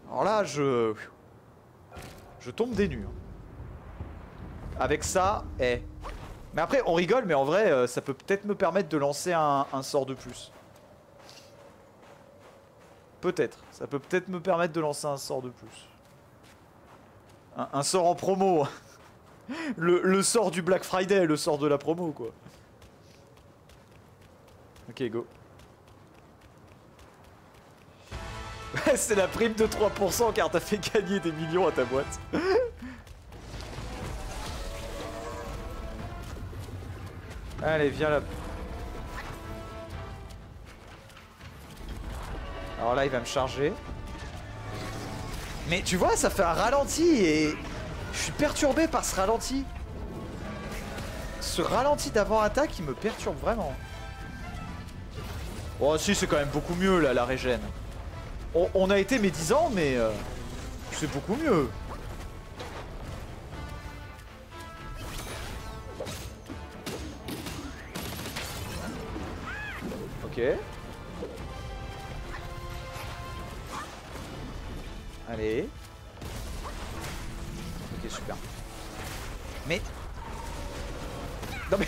Alors là, je tombe des nues. Hein. Avec ça, eh. Mais après, on rigole, mais en vrai, ça peut peut-être me permettre de lancer un sort de plus. Peut-être. Ça peut peut-être me permettre de lancer un sort de plus. Un sort en promo. Le sort du Black Friday, le sort de la promo, quoi. Ok, go. C'est la prime de 3% car t'as fait gagner des millions à ta boîte. Allez, viens là. Alors là, il va me charger. Mais tu vois, ça fait un ralenti et... Je suis perturbé par ce ralenti. Ce ralenti d'avant-attaque, il me perturbe vraiment. Oh si, c'est quand même beaucoup mieux là, la régène. On a été médisants, mais... c'est beaucoup mieux. Ok. Allez. Ok, super. Mais... non mais...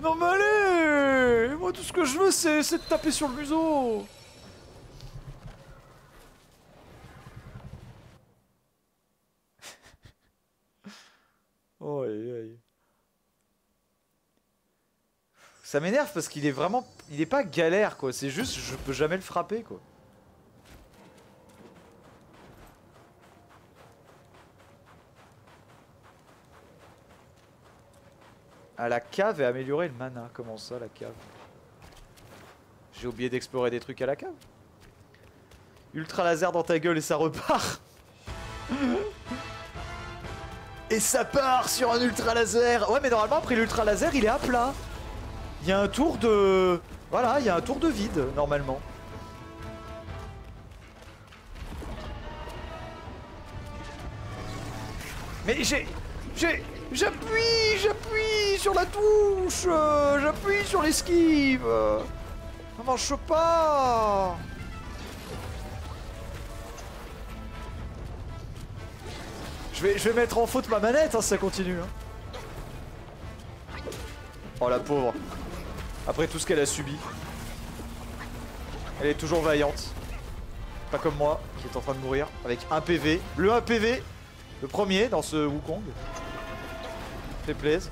non mais allez! Moi tout ce que je veux c'est de taper sur le museau. Oh, aïe, aïe. Ça m'énerve parce qu'il est vraiment... il est pas galère quoi, c'est juste je peux jamais le frapper quoi. À la cave et améliorer le mana. Comment ça la cave? J'ai oublié d'explorer des trucs à la cave. Ultra laser dans ta gueule et ça repart. Et ça part sur un ultra laser. Ouais mais normalement après l'ultra laser il est à plat. Il y a un tour de... voilà, il y a un tour de vide normalement. Mais j'ai... J'appuie sur la touche, j'appuie sur l'esquive. Ça marche pas. Je vais mettre en faute ma manette hein, si ça continue. Hein. Oh la pauvre. Après tout ce qu'elle a subi. Elle est toujours vaillante. Pas comme moi, qui est en train de mourir. Avec un PV. Le 1 PV. Le premier dans ce Wukong. Fais plaisir.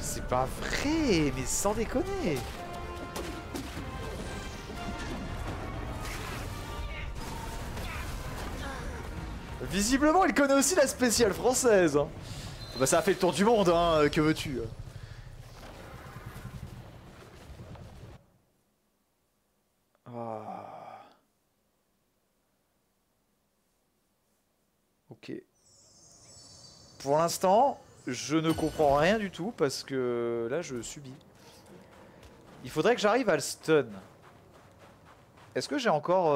C'est pas vrai, mais sans déconner. Visiblement, il connaît aussi la spéciale française. Hein. Bah, ça a fait le tour du monde, hein, que veux-tu. Oh. Ok. Pour l'instant, je ne comprends rien du tout parce que là, je subis. Il faudrait que j'arrive à le stun. Est-ce que j'ai encore...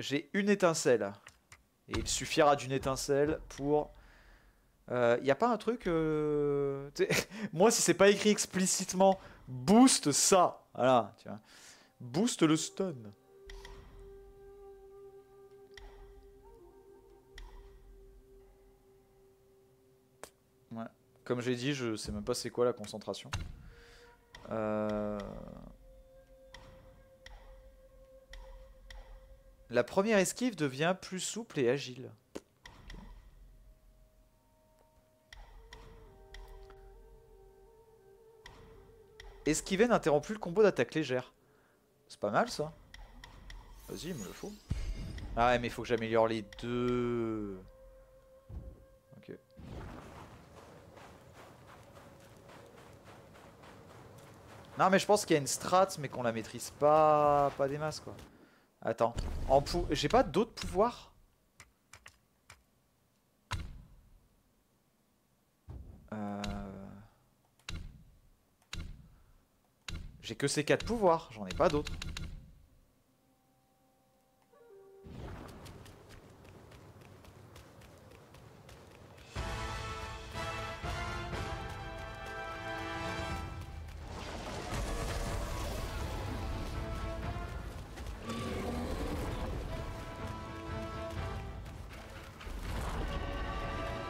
J'ai une étincelle. Et il suffira d'une étincelle pour... y a pas un truc... Moi, si c'est pas écrit explicitement, boost ça. Voilà, tu vois. Boost le stun. Ouais. Comme j'ai dit, je sais même pas c'est quoi la concentration. La première esquive devient plus souple et agile. Esquiver n'interrompt plus le combo d'attaque légère. C'est pas mal ça. Vas-y, il me le faut. Ah ouais, mais il faut que j'améliore les deux. Ok. Non mais je pense qu'il y a une strat mais qu'on la maîtrise pas, pas des masses quoi. Attends, j'ai pas d'autres pouvoirs. J'ai que ces 4 pouvoirs, j'en ai pas d'autres.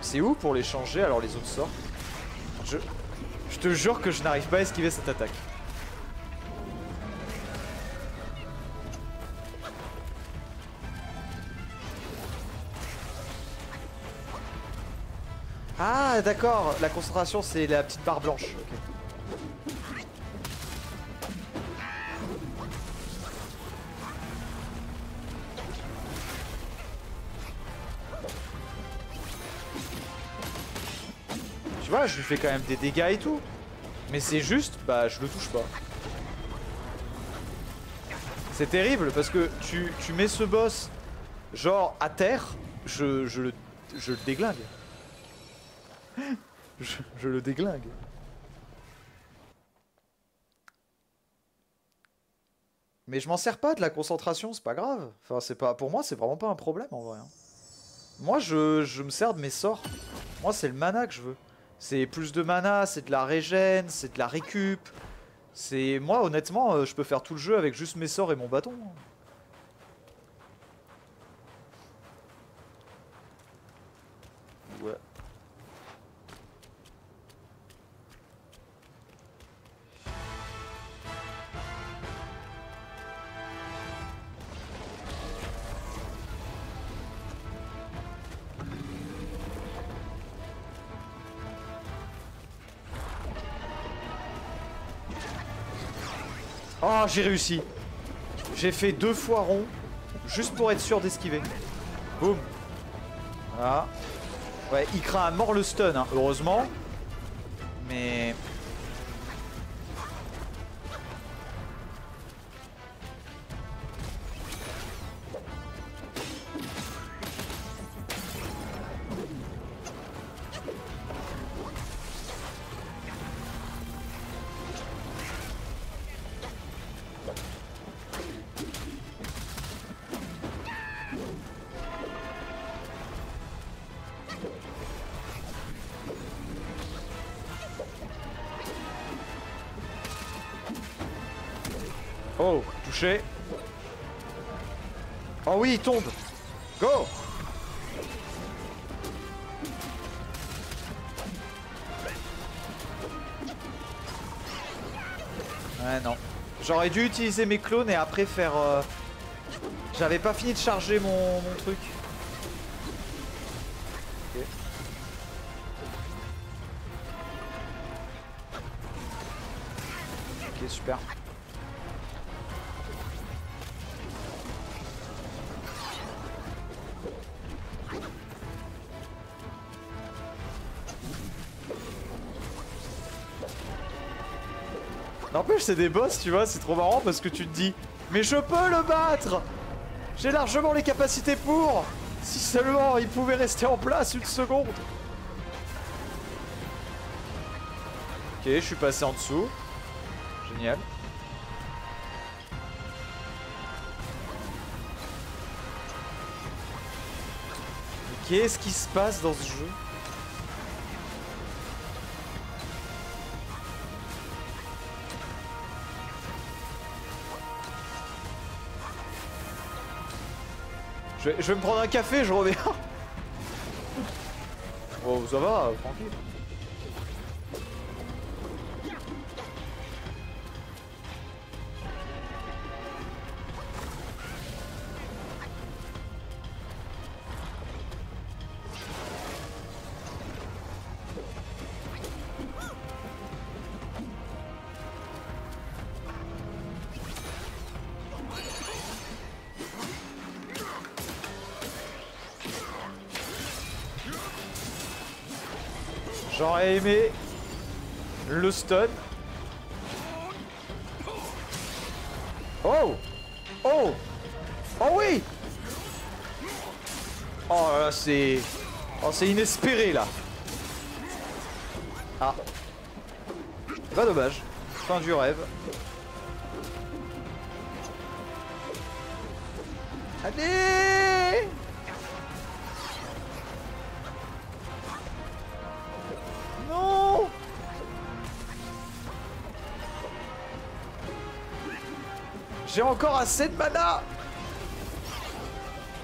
C'est où pour les changer alors les autres sorts? Je te jure que je n'arrive pas à esquiver cette attaque. Ah d'accord, la concentration c'est la petite barre blanche. Okay. Tu vois, je lui fais quand même des dégâts et tout. Mais c'est juste, bah je le touche pas. C'est terrible parce que tu mets ce boss genre à terre, je le déglingue. Je le déglingue. Mais je m'en sers pas de la concentration, c'est pas grave. Enfin, c'est pas, pour moi, c'est vraiment pas un problème en vrai. Moi, je me sers de mes sorts. Moi, c'est le mana que je veux. C'est plus de mana, c'est de la régène, c'est de la récup. C'est... Moi, honnêtement, je peux faire tout le jeu avec juste mes sorts et mon bâton. Ouais. Oh, j'ai réussi. J'ai fait 2 fois rond, juste pour être sûr d'esquiver. Boum. Voilà. Ouais, il craint à mort le stun, hein, heureusement. Mais... Oh oui, il tombe. Go. Ouais, non. J'aurais dû utiliser mes clones et après faire... J'avais pas fini de charger mon truc. Ok, super. N'empêche, c'est des boss, tu vois, c'est trop marrant parce que tu te dis mais je peux le battre. J'ai largement les capacités pour. Si seulement il pouvait rester en place 1 seconde. Ok, je suis passé en dessous. Génial. Qu'est-ce qui se passe dans ce jeu ? Je vais me prendre un café, je reviens. Oh, ça va, tranquille. J'aurais aimé le stun. Oh! Oh! Oh oui! Oh là là, c'est... Oh, c'est inespéré, là. Ah. Pas dommage. Fin du rêve. Allez! J'ai encore assez de mana.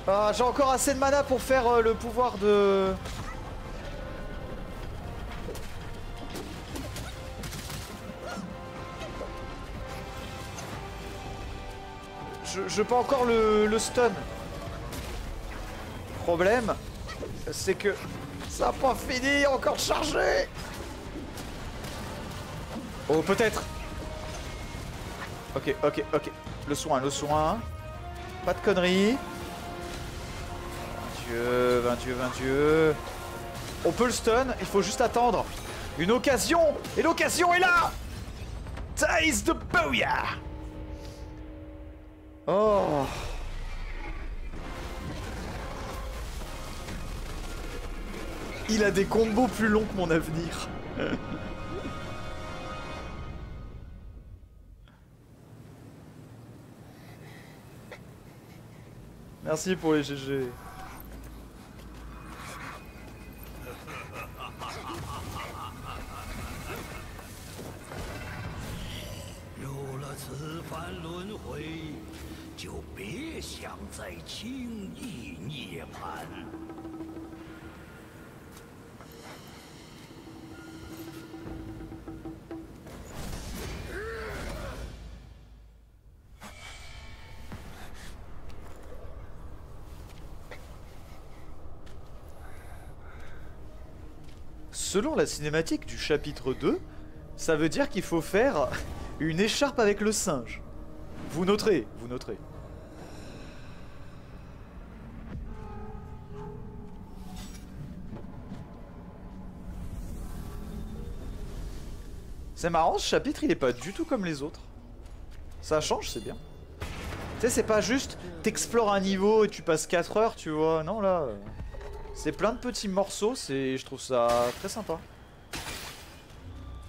Ah, j'ai encore assez de mana pour faire le pouvoir de... Je peux encore le stun. Le problème, c'est que ça n'a pas fini, encore chargé. Oh, peut-être. Ok, ok, ok. Le soin, pas de conneries. Dieu, Dieu. On peut le stun, il faut juste attendre une occasion. Et l'occasion est là. Taze de Booyah. Oh! Il a des combos plus longs que mon avenir. Merci pour les GG. Selon la cinématique du chapitre 2, ça veut dire qu'il faut faire une écharpe avec le singe. Vous noterez, vous noterez. C'est marrant, ce chapitre, il est pas du tout comme les autres. Ça change, c'est bien. Tu sais, c'est pas juste t'explores un niveau et tu passes 4 heures, tu vois. Non, là... C'est plein de petits morceaux, je trouve ça très sympa.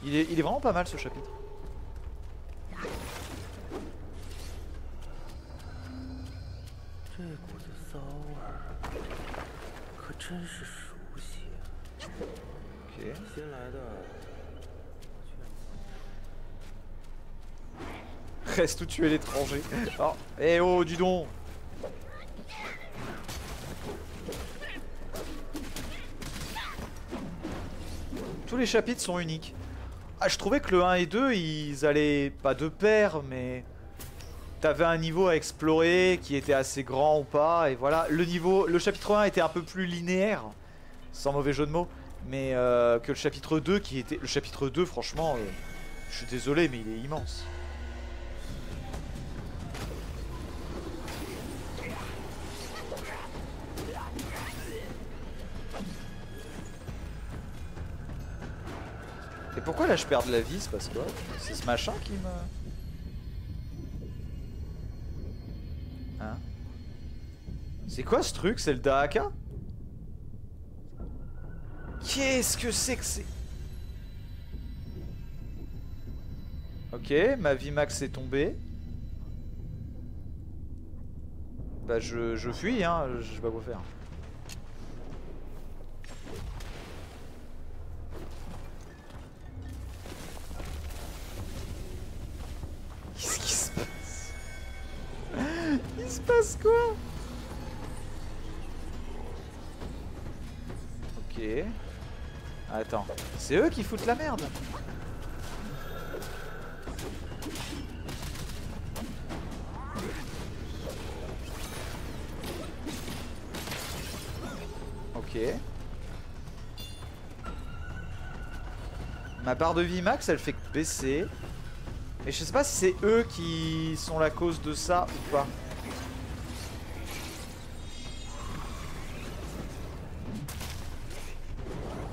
Il est vraiment pas mal ce chapitre. Okay. Reste où tu es l'étranger. Oh, eh oh, dis donc. Tous les chapitres sont uniques. Ah, je trouvais que le 1 et 2, ils allaient pas de pair, mais t'avais un niveau à explorer qui était assez grand ou pas, et voilà. Le chapitre 1 était un peu plus linéaire, sans mauvais jeu de mots, mais que le chapitre 2 qui était... Le chapitre 2, franchement, je suis désolé, mais il est immense. Et pourquoi là je perds de la vie, c'est parce que c'est ce machin qui me... Hein? C'est quoi ce truc? C'est le Dahaka? Qu'est-ce que c'est que c'est? Ok, ma vie max est tombée. Bah je fuis hein, je sais pas quoi faire. Qu'est-ce qui se passe? Il se passe quoi? Ok. Attends, c'est eux qui foutent la merde. Ok. Ma barre de vie max, elle fait que baisser. Et je sais pas si c'est eux qui sont la cause de ça ou pas.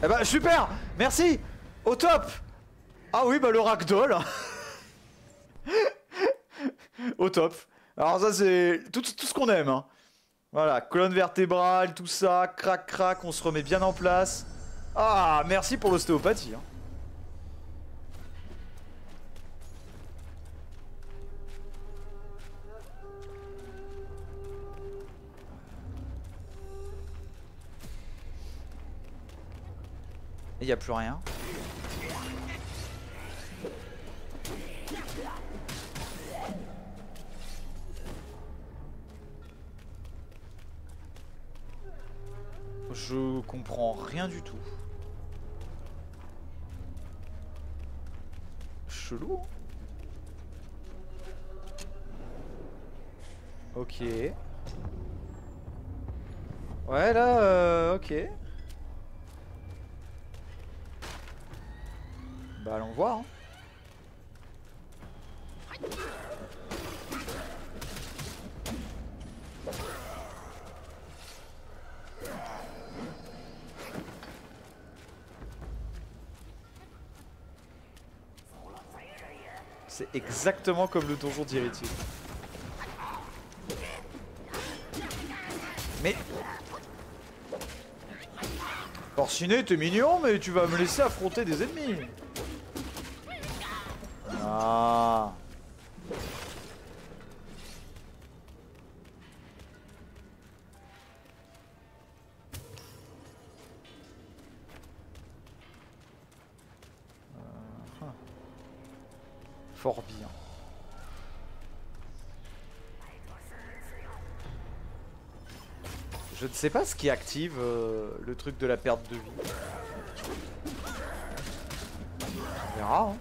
Eh bah super, merci, au top. Ah oui bah le ragdoll. Au top. Alors ça c'est tout ce qu'on aime hein. Voilà, colonne vertébrale, tout ça, crac crac, on se remet bien en place. Ah merci pour l'ostéopathie hein. Il n'y a plus rien. Je comprends rien du tout. Chelou. Ok. Ouais là, ok. Bah allons voir hein. C'est exactement comme le donjon d'Héritier. Mais... Porcinet, t'es mignon, mais tu vas me laisser affronter des ennemis. Ah. Fort bien. Je ne sais pas ce qui active le truc de la perte de vie. On verra. Hein.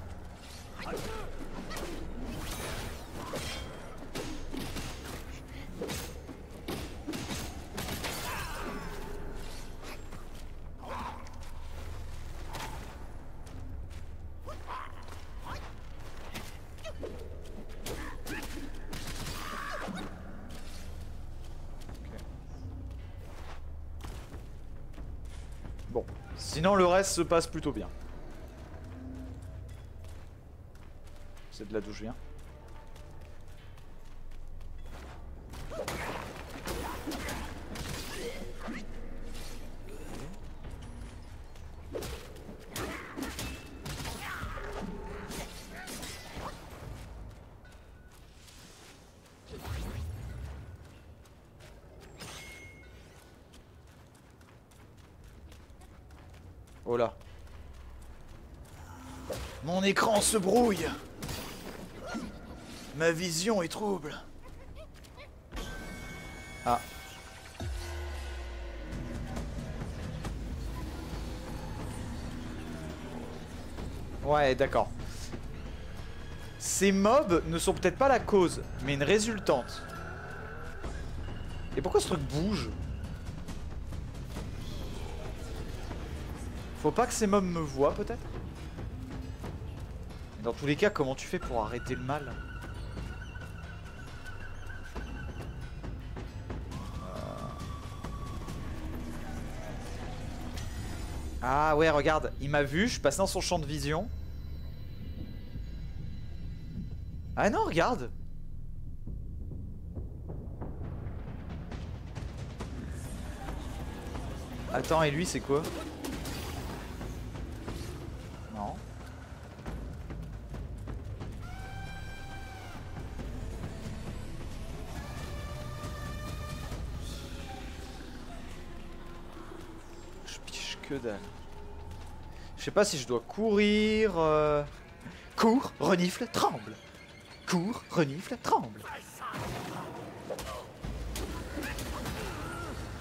Sinon le reste se passe plutôt bien. C'est de là d'où je viens. Oh là. Mon écran se brouille. Ma vision est trouble. Ah. Ouais, d'accord. Ces mobs ne sont peut-être pas la cause, mais une résultante. Et pourquoi ce truc bouge ? Faut pas que ces mobs me voient peut-être. Dans tous les cas, comment tu fais pour arrêter le mal? Ah ouais, regarde, il m'a vu, je suis passé dans son champ de vision. Ah non, regarde. Attends, et lui c'est quoi? Je sais pas si je dois courir. Cours, renifle, tremble. Cours, renifle, tremble.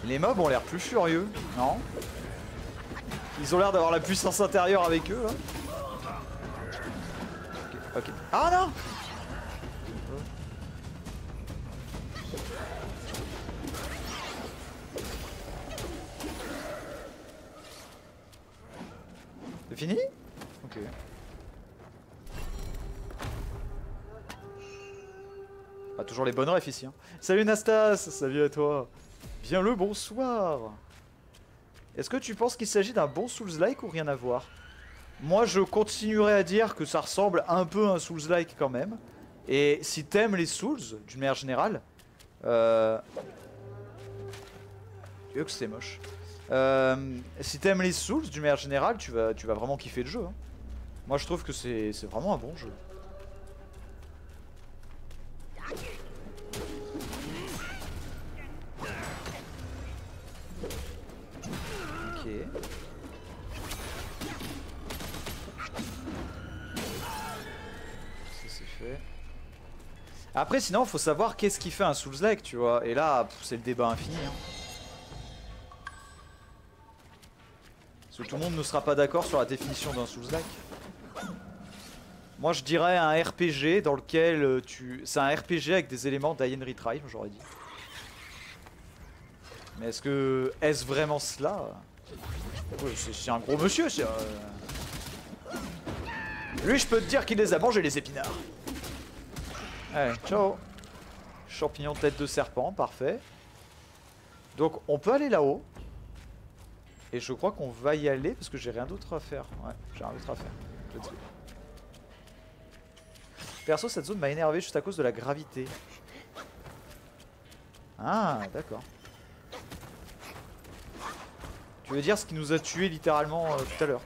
Les mobs ont l'air plus furieux, non? Ils ont l'air d'avoir la puissance intérieure avec eux là. Ok, ok. Ah non! Fini? Ok. Ah, toujours les bonnes refs ici. Hein. Salut Nastas, salut à toi. Bien le bonsoir. Est-ce que tu penses qu'il s'agit d'un bon Souls-like ou rien à voir? Moi, je continuerai à dire que ça ressemble un peu à un Souls-like quand même. Et si t'aimes les Souls, d'une manière générale... Dieu que c'est moche. Si t'aimes les Souls, d'une manière générale, tu vas vraiment kiffer le jeu. Hein. Moi, je trouve que c'est vraiment un bon jeu. Ok. Ça, c'est fait. Après, sinon, faut savoir qu'est-ce qui fait un Souls-like, tu vois. Et là, c'est le débat infini. Hein. Tout le monde ne sera pas d'accord sur la définition d'un Souls-like. Moi je dirais un RPG dans lequel tu... C'est un RPG avec des éléments d'I and Retry, j'aurais dit. Mais est-ce que... Est-ce vraiment cela? Ouais, c'est un gros monsieur, c'est... Lui je peux te dire qu'il les a mangés les épinards. Allez, ciao. Champignon tête de serpent, parfait. Donc on peut aller là-haut. Et je crois qu'on va y aller parce que j'ai rien d'autre à faire. Ouais, j'ai rien d'autre à faire. Perso, cette zone m'a énervé juste à cause de la gravité. Ah, d'accord. Je veux dire ce qui nous a tué littéralement tout à l'heure.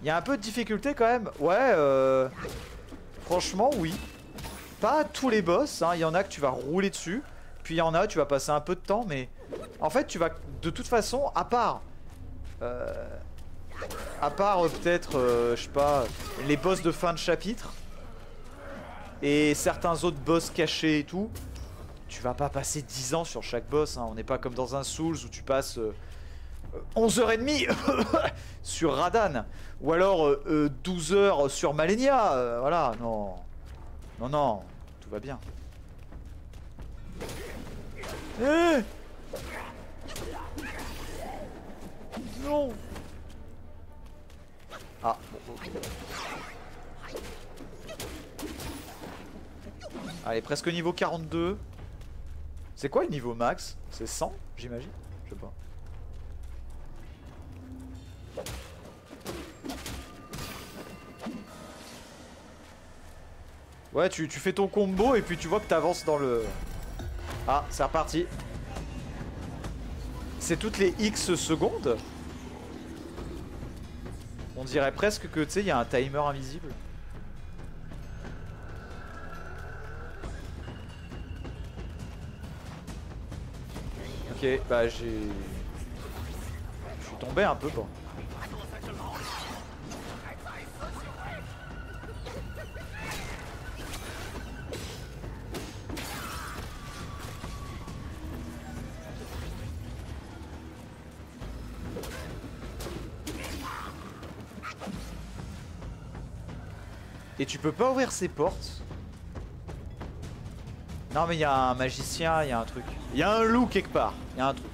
Il y a un peu de difficulté quand même. Ouais, franchement oui. Pas tous les boss, hein. Il y en a que tu vas rouler dessus. Puis il y en a, tu vas passer un peu de temps. Mais en fait tu vas de toute façon, à part peut-être, je sais pas, les boss de fin de chapitre et certains autres boss cachés et tout, tu vas pas passer 10 ans sur chaque boss, hein. On n'est pas comme dans un Souls où tu passes 11h30 sur Radan, ou alors 12h sur Malenia, voilà, non. Non, non, tout va bien. Non. Ah, bon, okay. Allez, presque niveau 42. C'est quoi le niveau max? C'est 100, j'imagine? Je sais pas. Ouais, tu fais ton combo et puis tu vois que t'avances dans le... Ah, c'est reparti. C'est toutes les X secondes. On dirait presque que, tu sais, il y a un timer invisible. Ok, bah j'ai... Je suis tombé un peu, bon. Et tu peux pas ouvrir ses portes. Non mais il y a un magicien, il y a un truc. Il y a un loup quelque part, il y a un truc.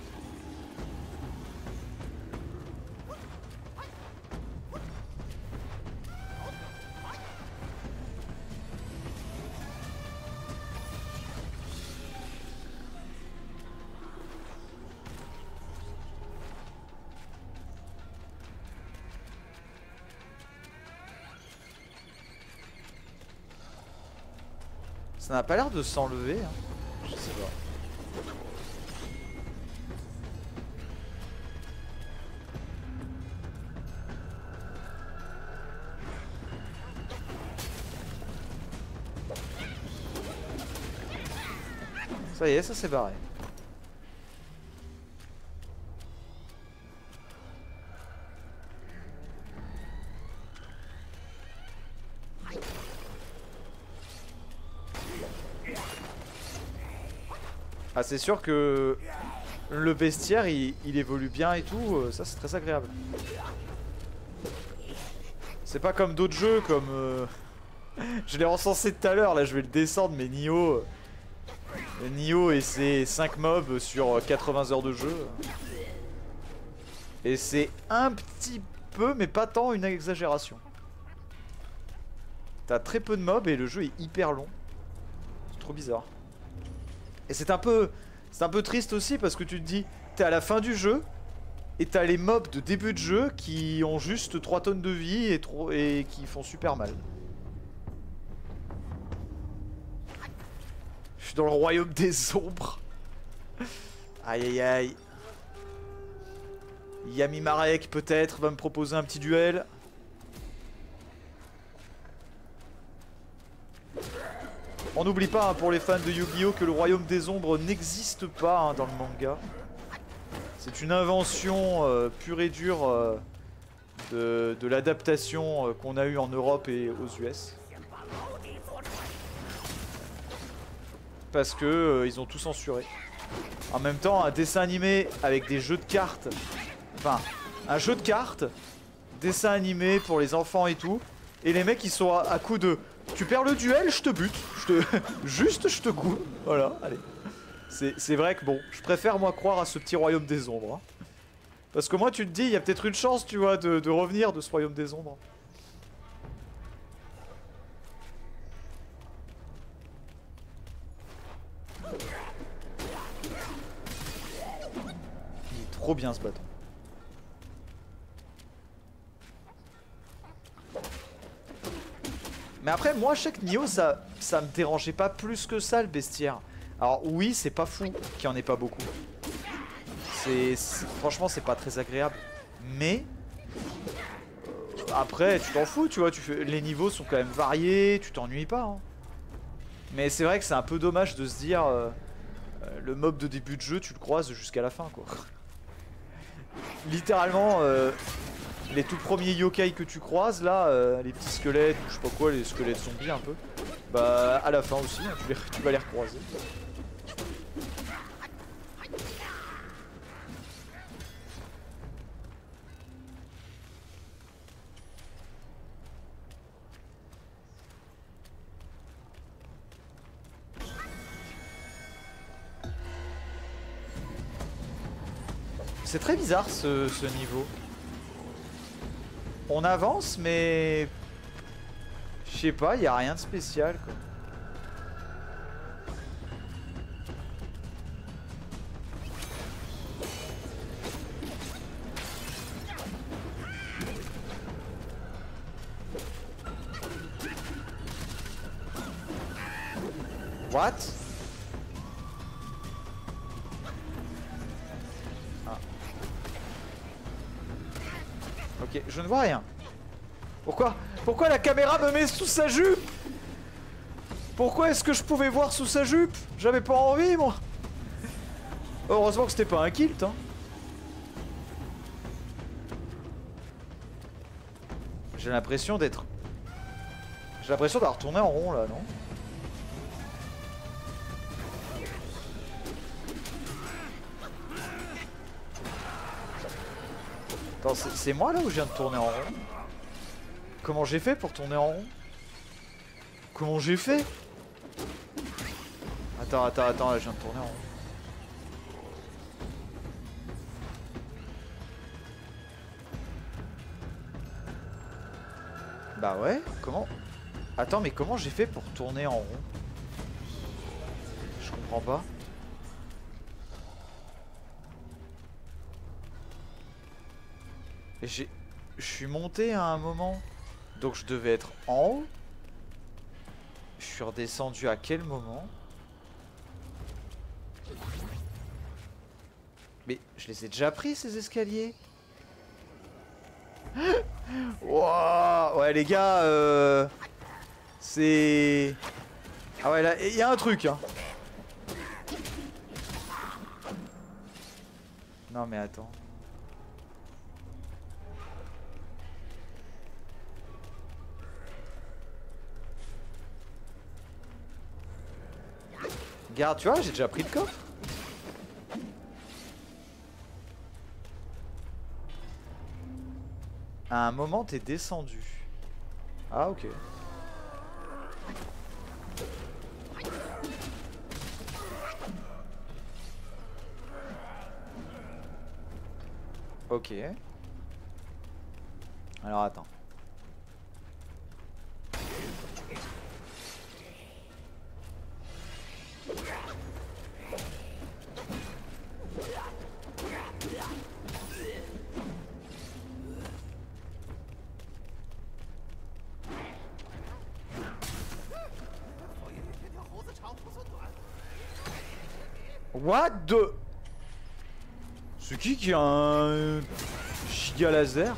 Ça n'a pas l'air de s'enlever, hein. Je sais pas. Ça y est, ça s'est barré. Ah, c'est sûr que le bestiaire il évolue bien et tout, ça c'est très agréable. C'est pas comme d'autres jeux comme... Je l'ai recensé tout à l'heure, là je vais le descendre, mais Nioh et ses 5 mobs sur 80 heures de jeu. Et c'est un petit peu, mais pas tant, une exagération. T'as très peu de mobs et le jeu est hyper long. C'est trop bizarre. Et c'est un peu triste aussi parce que tu te dis, t'es à la fin du jeu et t'as les mobs de début de jeu qui ont juste 3 tonnes de vie et qui font super mal. Je suis dans le royaume des ombres. Aïe aïe aïe. Yami Marek peut-être va me proposer un petit duel. On n'oublie pas, hein, pour les fans de Yu-Gi-Oh, que le royaume des ombres n'existe pas, hein, dans le manga. C'est une invention pure et dure de l'adaptation qu'on a eue en Europe et aux US. Parce que ils ont tout censuré. En même temps, un dessin animé avec des jeux de cartes, enfin un jeu de cartes, dessin animé pour les enfants et tout, et les mecs ils sont à coup de... Tu perds le duel, je te bute, juste je te goûte, voilà, allez. C'est vrai que bon, je préfère moi croire à ce petit royaume des ombres, hein. Parce que moi tu te dis, il y a peut-être une chance, tu vois, de revenir de ce royaume des ombres. Il est trop bien ce bâton. Mais après, moi, je sais que Nioh, ça me dérangeait pas plus que ça, le bestiaire. Alors oui, c'est pas fou qu'il n'y en ait pas beaucoup. Franchement, c'est pas très agréable. Mais après, tu t'en fous, tu vois. Les niveaux sont quand même variés, tu t'ennuies pas. Hein. Mais c'est vrai que c'est un peu dommage de se dire le mob de début de jeu, tu le croises jusqu'à la fin, quoi. Littéralement, les tout premiers yokai que tu croises, là, les petits squelettes, ou je sais pas quoi, les squelettes zombies un peu, bah à la fin aussi, hein, tu vas les recroiser. C'est très bizarre ce niveau. On avance mais... Je sais pas, y a rien de spécial quoi. What? Ok, je ne vois rien. Pourquoi la caméra me met sous sa jupe? Pourquoi est-ce que je pouvais voir sous sa jupe? J'avais pas envie, moi. Heureusement que c'était pas un kilt, hein. J'ai l'impression d'être... J'ai l'impression d'avoir tourné en rond, là, non? Attends, c'est moi là où je viens de tourner en rond? Comment j'ai fait pour tourner en rond? Comment j'ai fait? Attends, là je viens de tourner en rond. Bah ouais, comment? Attends, mais comment j'ai fait pour tourner en rond? Je comprends pas. Je suis monté à un moment, donc je devais être en haut. Je suis redescendu à quel moment? Mais je les ai déjà pris ces escaliers. Wow. Ouais les gars, c'est... Ah ouais là, il y a un truc hein. Non mais attends. Regarde, tu vois, j'ai déjà pris le coffre. À un moment, t'es descendu. Ah, ok. Ok. Alors, attends. What the... C'est qui a un giga laser?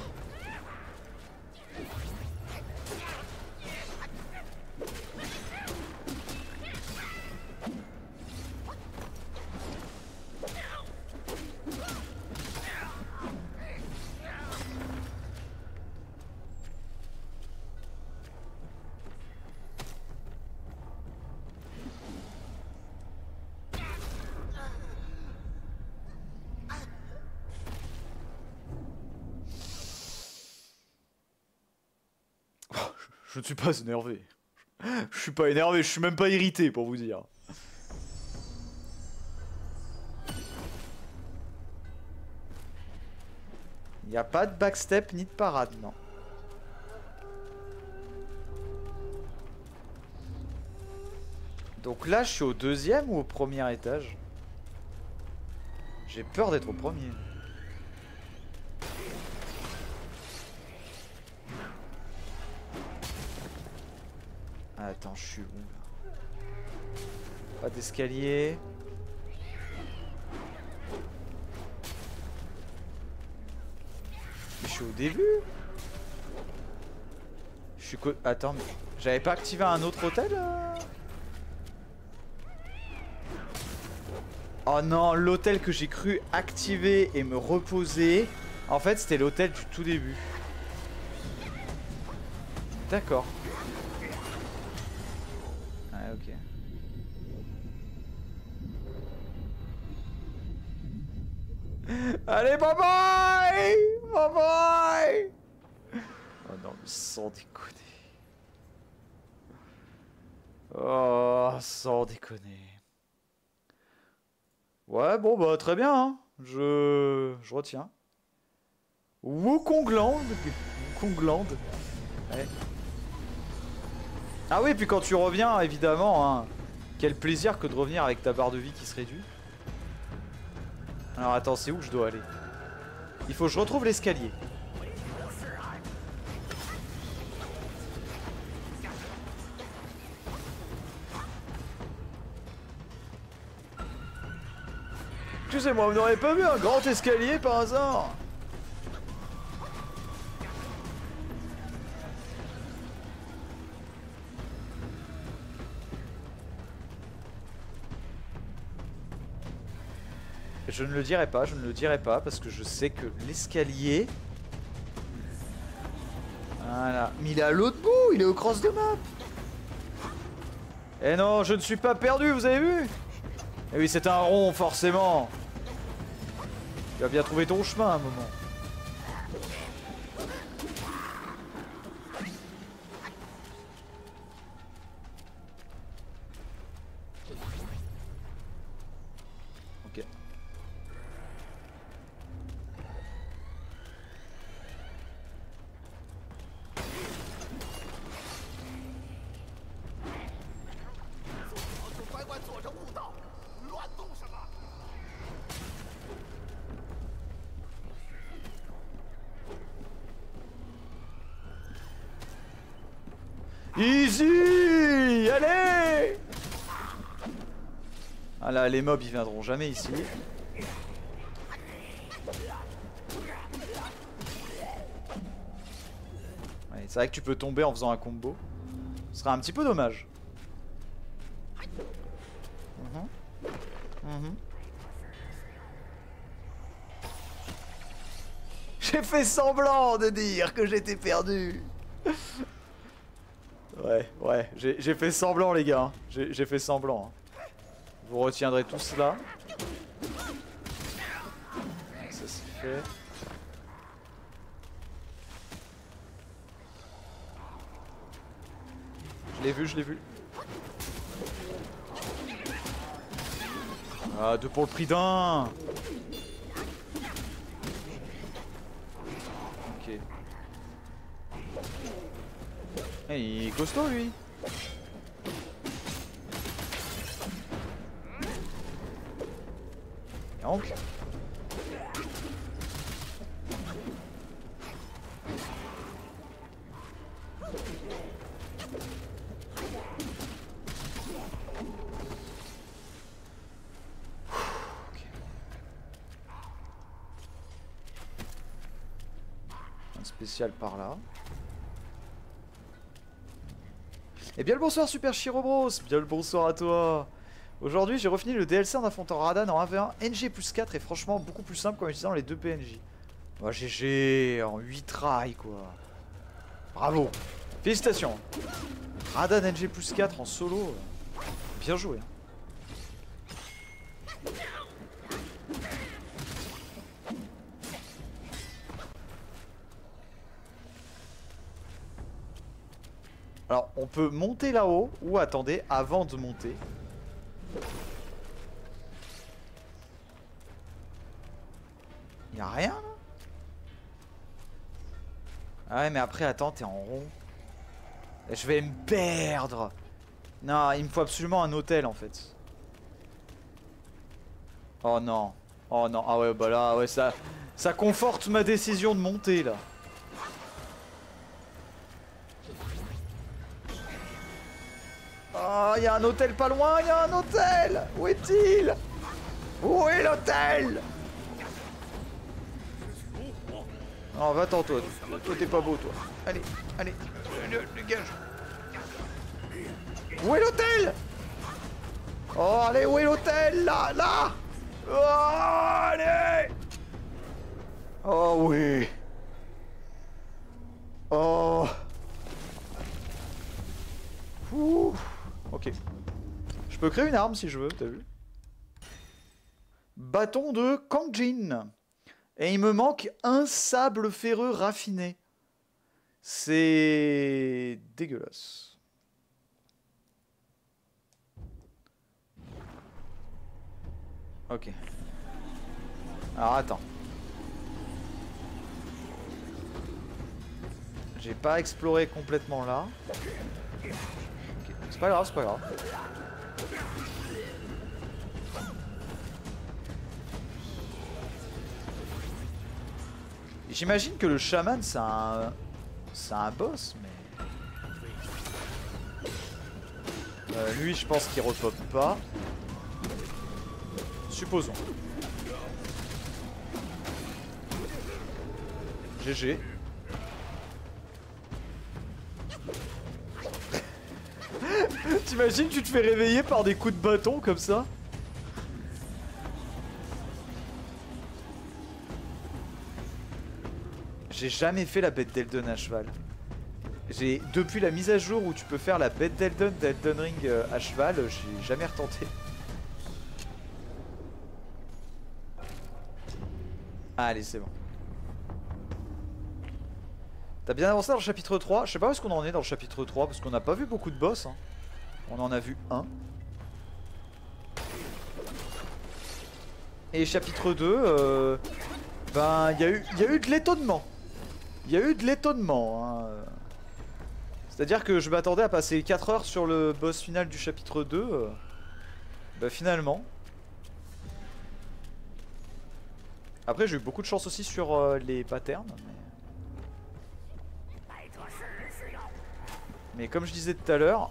Je ne suis pas énervé. Je suis pas énervé, je suis même pas irrité pour vous dire. Il n'y a pas de backstep ni de parade, non. Donc là, je suis au deuxième ou au premier étage? J'ai peur d'être au premier. Attends, je suis où là? Pas d'escalier. Mais je suis au début. Je suis... Attends, mais j'avais pas activé un autre hôtel Oh non, l'hôtel que j'ai cru activer et me reposer, en fait c'était l'hôtel du tout début. D'accord. Ah ok. Allez, bye bye. Bye bye. Oh non, mais sans déconner. Oh, sans déconner. Ouais, bon, bah, très bien, hein. Je retiens. Wukongland. Wukongland. Ouais. Ah oui, puis quand tu reviens, évidemment, hein. Quel plaisir que de revenir avec ta barre de vie qui se réduit. Alors, attends, c'est où que je dois aller? Il faut que je retrouve l'escalier. Excusez-moi, vous n'auriez pas vu un grand escalier par hasard? Je ne le dirai pas, je ne le dirai pas, parce que je sais que l'escalier... Voilà. Mais il est à l'autre bout, il est au cross de map. Eh non, je ne suis pas perdu, vous avez vu? Eh oui, c'est un rond, forcément. Tu vas bien trouver ton chemin à un moment. Ok. Easy! Allez! Ah là, les mobs, ils viendront jamais ici. Ouais, c'est vrai que tu peux tomber en faisant un combo. Ce sera un petit peu dommage. J'ai fait semblant de dire que j'étais perdu. Ouais, ouais, j'ai fait semblant les gars, hein. J'ai fait semblant. Hein. Vous retiendrez tout cela. Ça c'est fait. Je l'ai vu, je l'ai vu. Ah, deux pour le prix d'un. Ok. Eh, il est costaud lui. Donc. Un spécial par là. Et bien le bonsoir Super Chiro Bros, bien le bonsoir à toi. Aujourd'hui j'ai refini le DLC en affrontant Radan en 1v1 NG+4 et franchement beaucoup plus simple qu'en utilisant les deux PNJ. Bah GG, en 8 try quoi. Bravo, félicitations. Radan NG+4 en solo, bien joué. Alors, on peut monter là-haut, ou attendez, avant de monter. Il n'y a rien, là? Ah ouais, mais après, attends, t'es en rond. Et je vais me perdre. Non, il me faut absolument un hôtel, en fait. Oh non. Oh non, ah ouais, bah là, ouais, ça conforte ma décision de monter, là. Oh, il y a un hôtel pas loin, il y a un hôtel. Où est-il? Où est l'hôtel? Oh, va-t'en toi. Toi, t'es pas beau, toi. Allez, allez. Dégage. Où est l'hôtel? Oh, allez, où est l'hôtel? Là, là. Oh, allez. Oh, oui. Oh. Ouh. Ok. Je peux créer une arme si je veux, t'as vu? Bâton de Kanjin. Et il me manque un sable ferreux raffiné. C'est dégueulasse. Ok. Alors attends. J'ai pas exploré complètement là. Okay. C'est pas grave, c'est pas grave. J'imagine que le chaman c'est un boss, mais... lui je pense qu'il repop pas. Supposons. GG. T'imagines, tu te fais réveiller par des coups de bâton comme ça? J'ai jamais fait la bête d'Elden à cheval. J'ai, depuis la mise à jour où tu peux faire la bête d'Elden d'Elden Ring à cheval, j'ai jamais retenté. Allez, c'est bon. T'as bien avancé dans le chapitre 3. Je sais pas où est-ce qu'on en est dans le chapitre 3 parce qu'on n'a pas vu beaucoup de boss. Hein. On en a vu un. Et chapitre 2, ben il y a eu de l'étonnement. Il y a eu de l'étonnement. Hein. C'est-à-dire que je m'attendais à passer 4 heures sur le boss final du chapitre 2. Ben finalement. Après j'ai eu beaucoup de chance aussi sur les patterns. Mais comme je disais tout à l'heure,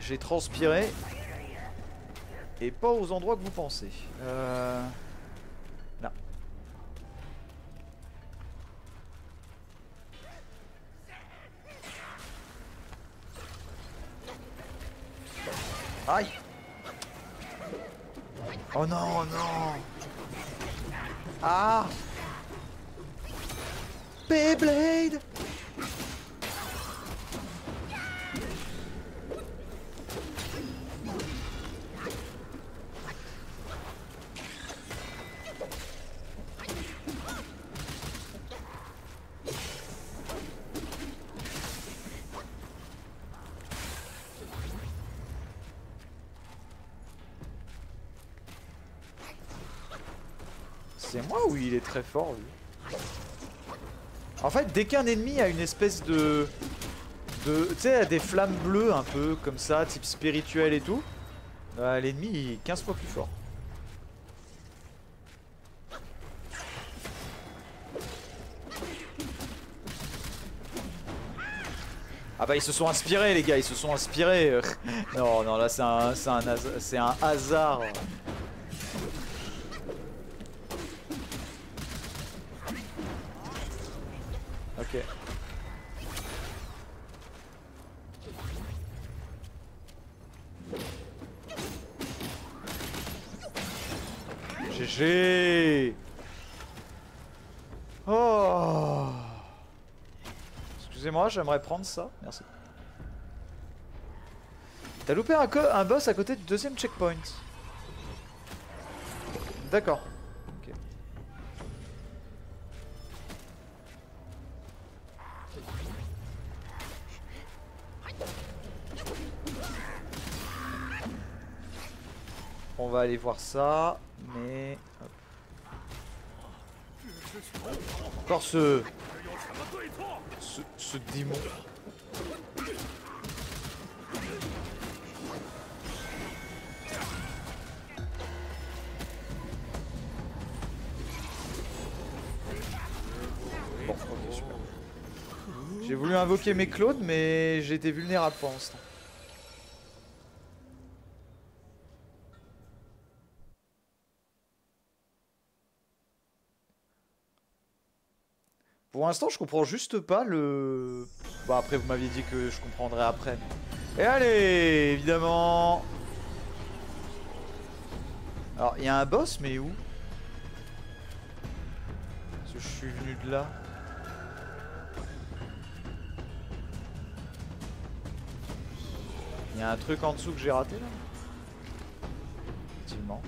j'ai transpiré et pas aux endroits que vous pensez. Là. Aïe. Oh non, non. Ah. Beyblade. C'est moi ou il est très fort lui? En fait dès qu'un ennemi a une espèce de... tu sais, des flammes bleues un peu comme ça, type spirituel et tout, l'ennemi est 15 fois plus fort. Ah bah ils se sont inspirés les gars, ils se sont inspirés. Non non, là c'est un hasard. Ok. GG. Oh. Excusez-moi, j'aimerais prendre ça. Merci. T'as loupé un boss à côté du deuxième checkpoint. D'accord. On va aller voir ça, mais... Hop. Encore ce démon. Bon, ok, super. J'ai voulu invoquer mes clones, mais j'étais vulnérable pour l'instant. Pour l'instant, je comprends juste pas le... Bah après, vous m'aviez dit que je comprendrais après. Et allez, évidemment. Alors, il y a un boss, mais où? Parce que je suis venu de là. Il y a un truc en dessous que j'ai raté, là. Effectivement.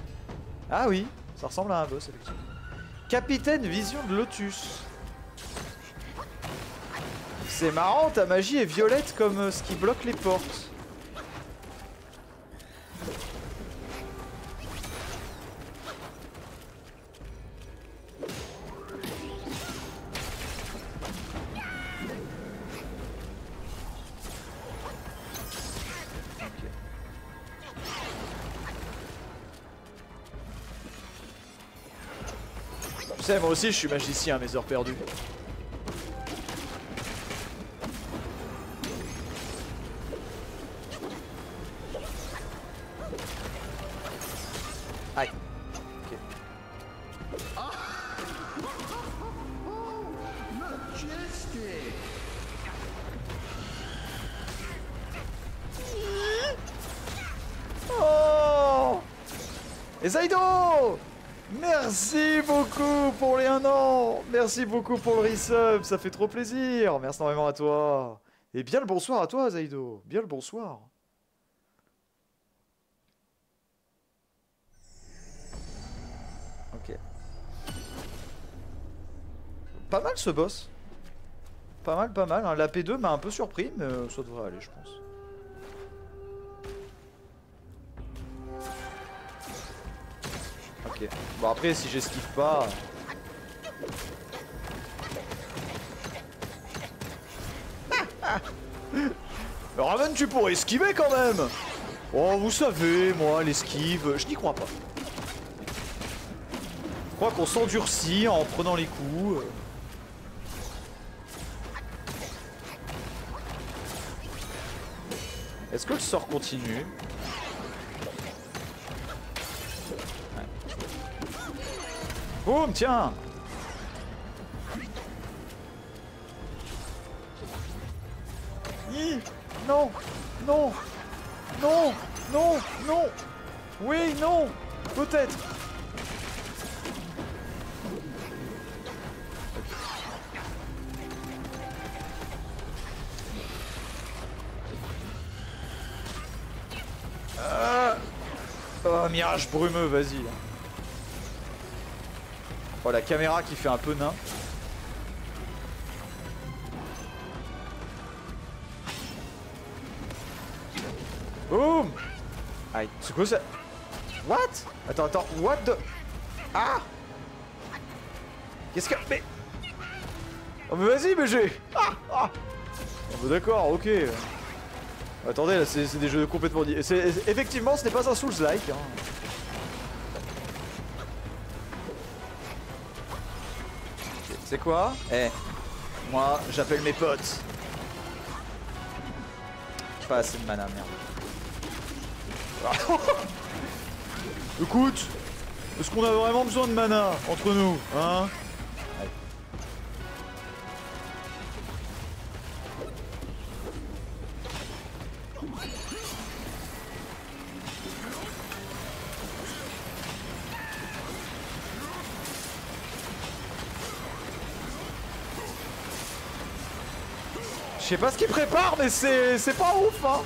Ah oui, ça ressemble à un boss, effectivement. Capitaine Vision de Lotus. C'est marrant, ta magie est violette comme ce qui bloque les portes. Moi aussi je suis magicien à mes heures perdues. Aïe. Okay. Oh, et Zaido, merci beaucoup pour les 1 an. Merci beaucoup pour le resub, ça fait trop plaisir. Merci énormément à toi. Et bien le bonsoir à toi, Zaido. Bien le bonsoir. Ok. Pas mal ce boss. Pas mal, pas mal. Hein. La P2 m'a un peu surpris, mais ça devrait aller, je pense. Okay. Bon après si j'esquive pas... Raven, tu pourrais esquiver quand même. Oh vous savez, moi l'esquive, je n'y crois pas. Je crois qu'on s'endurcit en prenant les coups. Est-ce que le sort continue? Boum, tiens. Hi, non, non, non, non, non. Oui, non, peut-être. Oh, mirage brumeux, vas-y. Oh, la caméra qui fait un peu nain. Boum. Aïe, c'est quoi ça? What? Attends, attends, what the... Ah! Qu'est-ce que... Mais... Oh mais vas-y, mais j'ai... Ah, ah. Oh bah d'accord, ok. Attendez, là c'est des jeux complètement... Effectivement, ce n'est pas un Souls-like, hein. C'est quoi? Eh, moi j'appelle mes potes. Pas assez de mana, merde. Écoute, est-ce qu'on a vraiment besoin de mana entre nous, hein? Allez. Je sais pas ce qu'il prépare, mais c'est pas ouf, hein.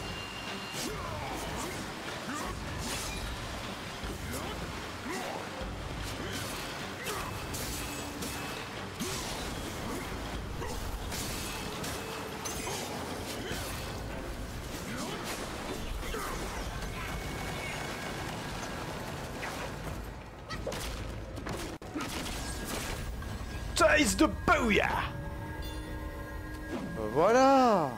Taste de Booyah. Voilà.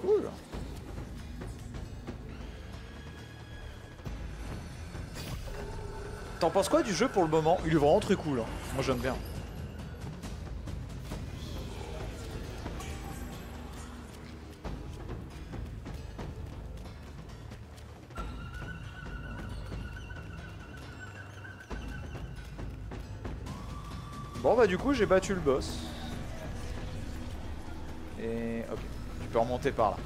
Cool. T'en penses quoi du jeu pour le moment? Il est vraiment très cool, hein. Moi j'aime bien. Bon bah du coup j'ai battu le boss. Et ok, tu peux remonter par là.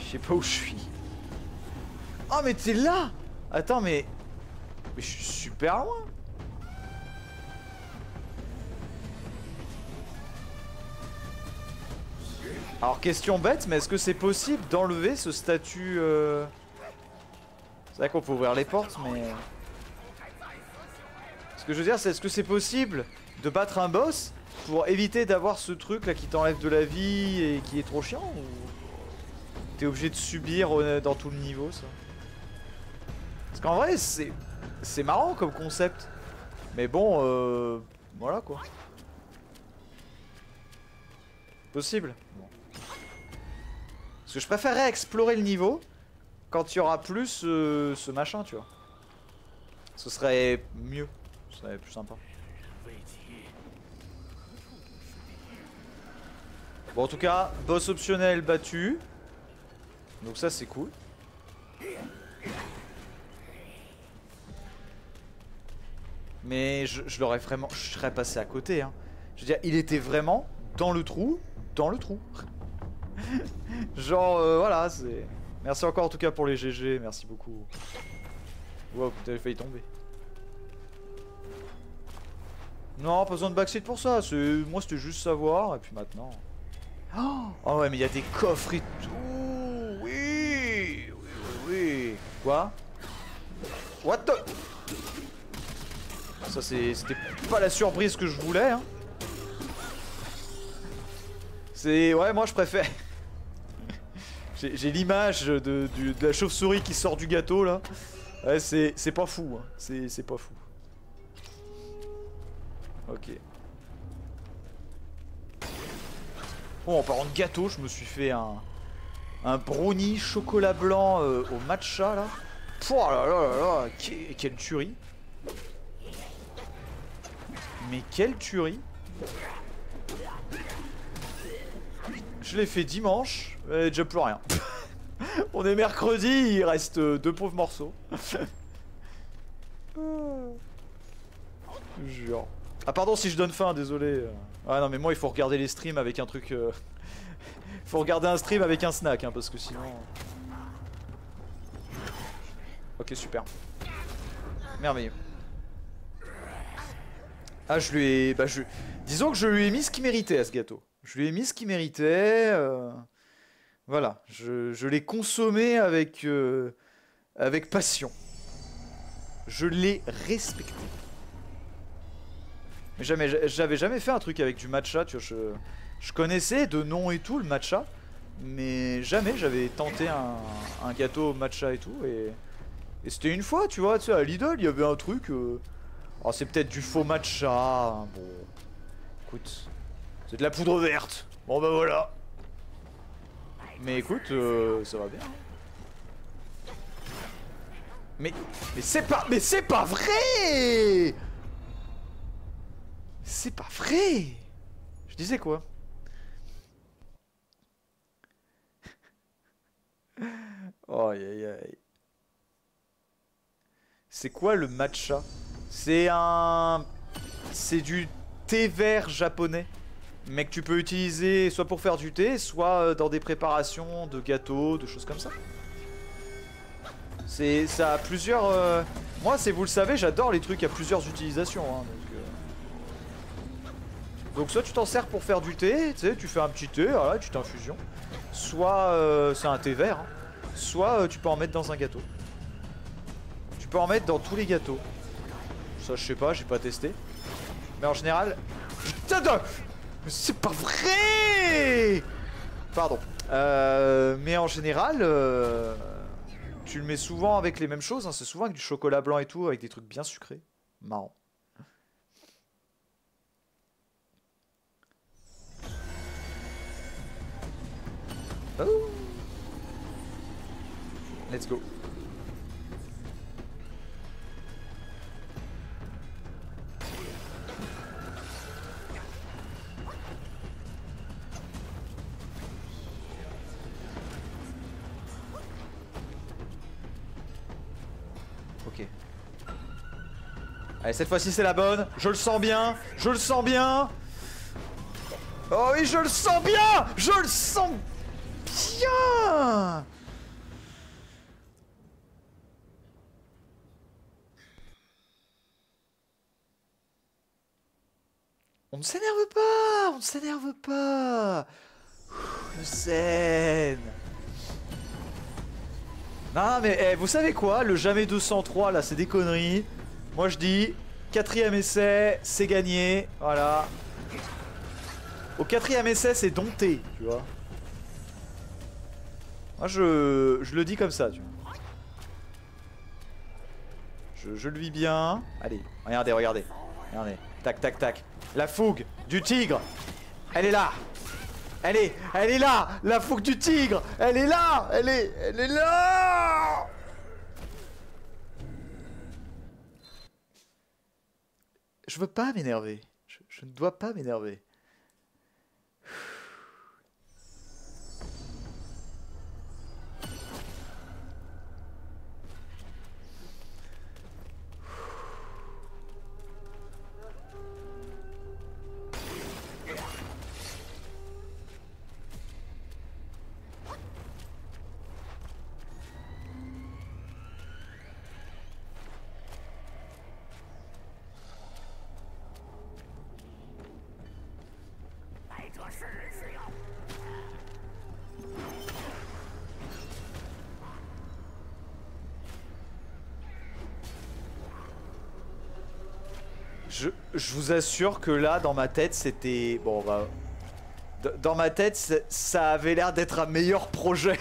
Je sais pas où je suis. Oh mais t'es là! Attends mais... Mais je suis super loin. Alors question bête, mais est-ce que c'est possible d'enlever ce statut C'est vrai qu'on peut ouvrir les portes, mais... Ce que je veux dire, c'est est-ce que c'est possible de battre un boss pour éviter d'avoir ce truc là qui t'enlève de la vie et qui est trop chiant ou... T'es obligé de subir dans tout le niveau ça? Parce qu'en vrai, c'est marrant comme concept. Mais bon, voilà quoi. Possible. Bon. Parce que je préférerais explorer le niveau quand il y aura plus ce machin, tu vois. Ce serait mieux, ce serait plus sympa. Bon, en tout cas, boss optionnel battu. Donc ça, c'est cool. Mais je l'aurais vraiment... Je serais passé à côté, hein. Je veux dire, il était vraiment dans le trou, Genre, voilà, c'est... Merci encore en tout cas pour les GG, merci beaucoup. Wow, t'avais failli tomber. Non, pas besoin de backseat pour ça, moi c'était juste savoir, et puis maintenant... Oh ouais, mais il y a des coffres et tout. Oui, oui, oui, oui. Quoi? What the... Ça c'était pas la surprise que je voulais hein. C'est... Ouais moi je préfère. J'ai l'image de la chauve-souris qui sort du gâteau là. Ouais c'est pas fou hein. C'est pas fou. Ok. Bon en parlant de gâteau je me suis fait un brownie chocolat blanc au matcha là. Oh là là là là. Quelle tuerie. Mais quelle tuerie. Je l'ai fait dimanche, et déjà plus rien. On est mercredi, il reste deux pauvres morceaux. Je jure. Ah pardon si je donne faim, désolé. Ah non mais moi il faut regarder les streams avec un truc... Il faut regarder un stream avec un snack, hein, parce que sinon... Ok super. Merveilleux. Ah je lui ai... Bah, disons que je lui ai mis ce qu'il méritait à ce gâteau. Je lui ai mis ce qu'il méritait. Voilà, je l'ai consommé avec, avec passion. Je l'ai respecté. Mais j'avais jamais fait un truc avec du matcha, tu vois. Je connaissais de nom et tout le matcha. Mais jamais j'avais tenté un gâteau matcha et tout. Et c'était une fois, tu vois, tu sais, à Lidl, il y avait un truc... Oh, c'est peut-être du faux matcha, hein. Bon, écoute, c'est de la poudre verte, bon bah voilà. Mais écoute, ça va bien. Mais c'est pas vrai. C'est pas vrai. Je disais quoi? Oh, aïe aïe aïe. C'est quoi le matcha? C'est du thé vert japonais. Mais que tu peux utiliser soit pour faire du thé, soit dans des préparations de gâteaux, de choses comme ça. C'est... ça a plusieurs... Moi, vous le savez, j'adore les trucs à plusieurs utilisations. Hein, donc soit tu t'en sers pour faire du thé, tu sais, tu fais un petit thé, voilà, une petite infusion. Soit c'est un thé vert, hein. Soit tu peux en mettre dans un gâteau. Tu peux en mettre dans tous les gâteaux. Ça je sais pas, j'ai pas testé. Mais en général... Putain de... C'est pas vrai. Pardon. Mais en général... Tu le mets souvent avec les mêmes choses, hein. C'est souvent avec du chocolat blanc et tout, avec des trucs bien sucrés. Marrant. Oh. Let's go. ok. Allez, cette fois-ci c'est la bonne. Je le sens bien. Je le sens bien. Oh oui, je le sens bien. Je le sens bien. On ne s'énerve pas. On ne s'énerve pas. Le zen. Non mais hey, vous savez quoi? Le jamais 203 là, c'est des conneries. Moi je dis, quatrième essai, c'est gagné, voilà. Au quatrième essai, c'est dompté, tu vois. Moi je le dis comme ça, tu vois. Je le vis bien. Allez, regardez, regardez. Regardez, tac, tac, tac. La fougue du tigre, elle est là. Elle est là, la fougue du tigre. Elle est là, elle est là. Je veux pas m'énerver. Je ne dois pas m'énerver. Je vous assure que là, dans ma tête, c'était... Bon, bah... Dans ma tête, ça avait l'air d'être un meilleur projet.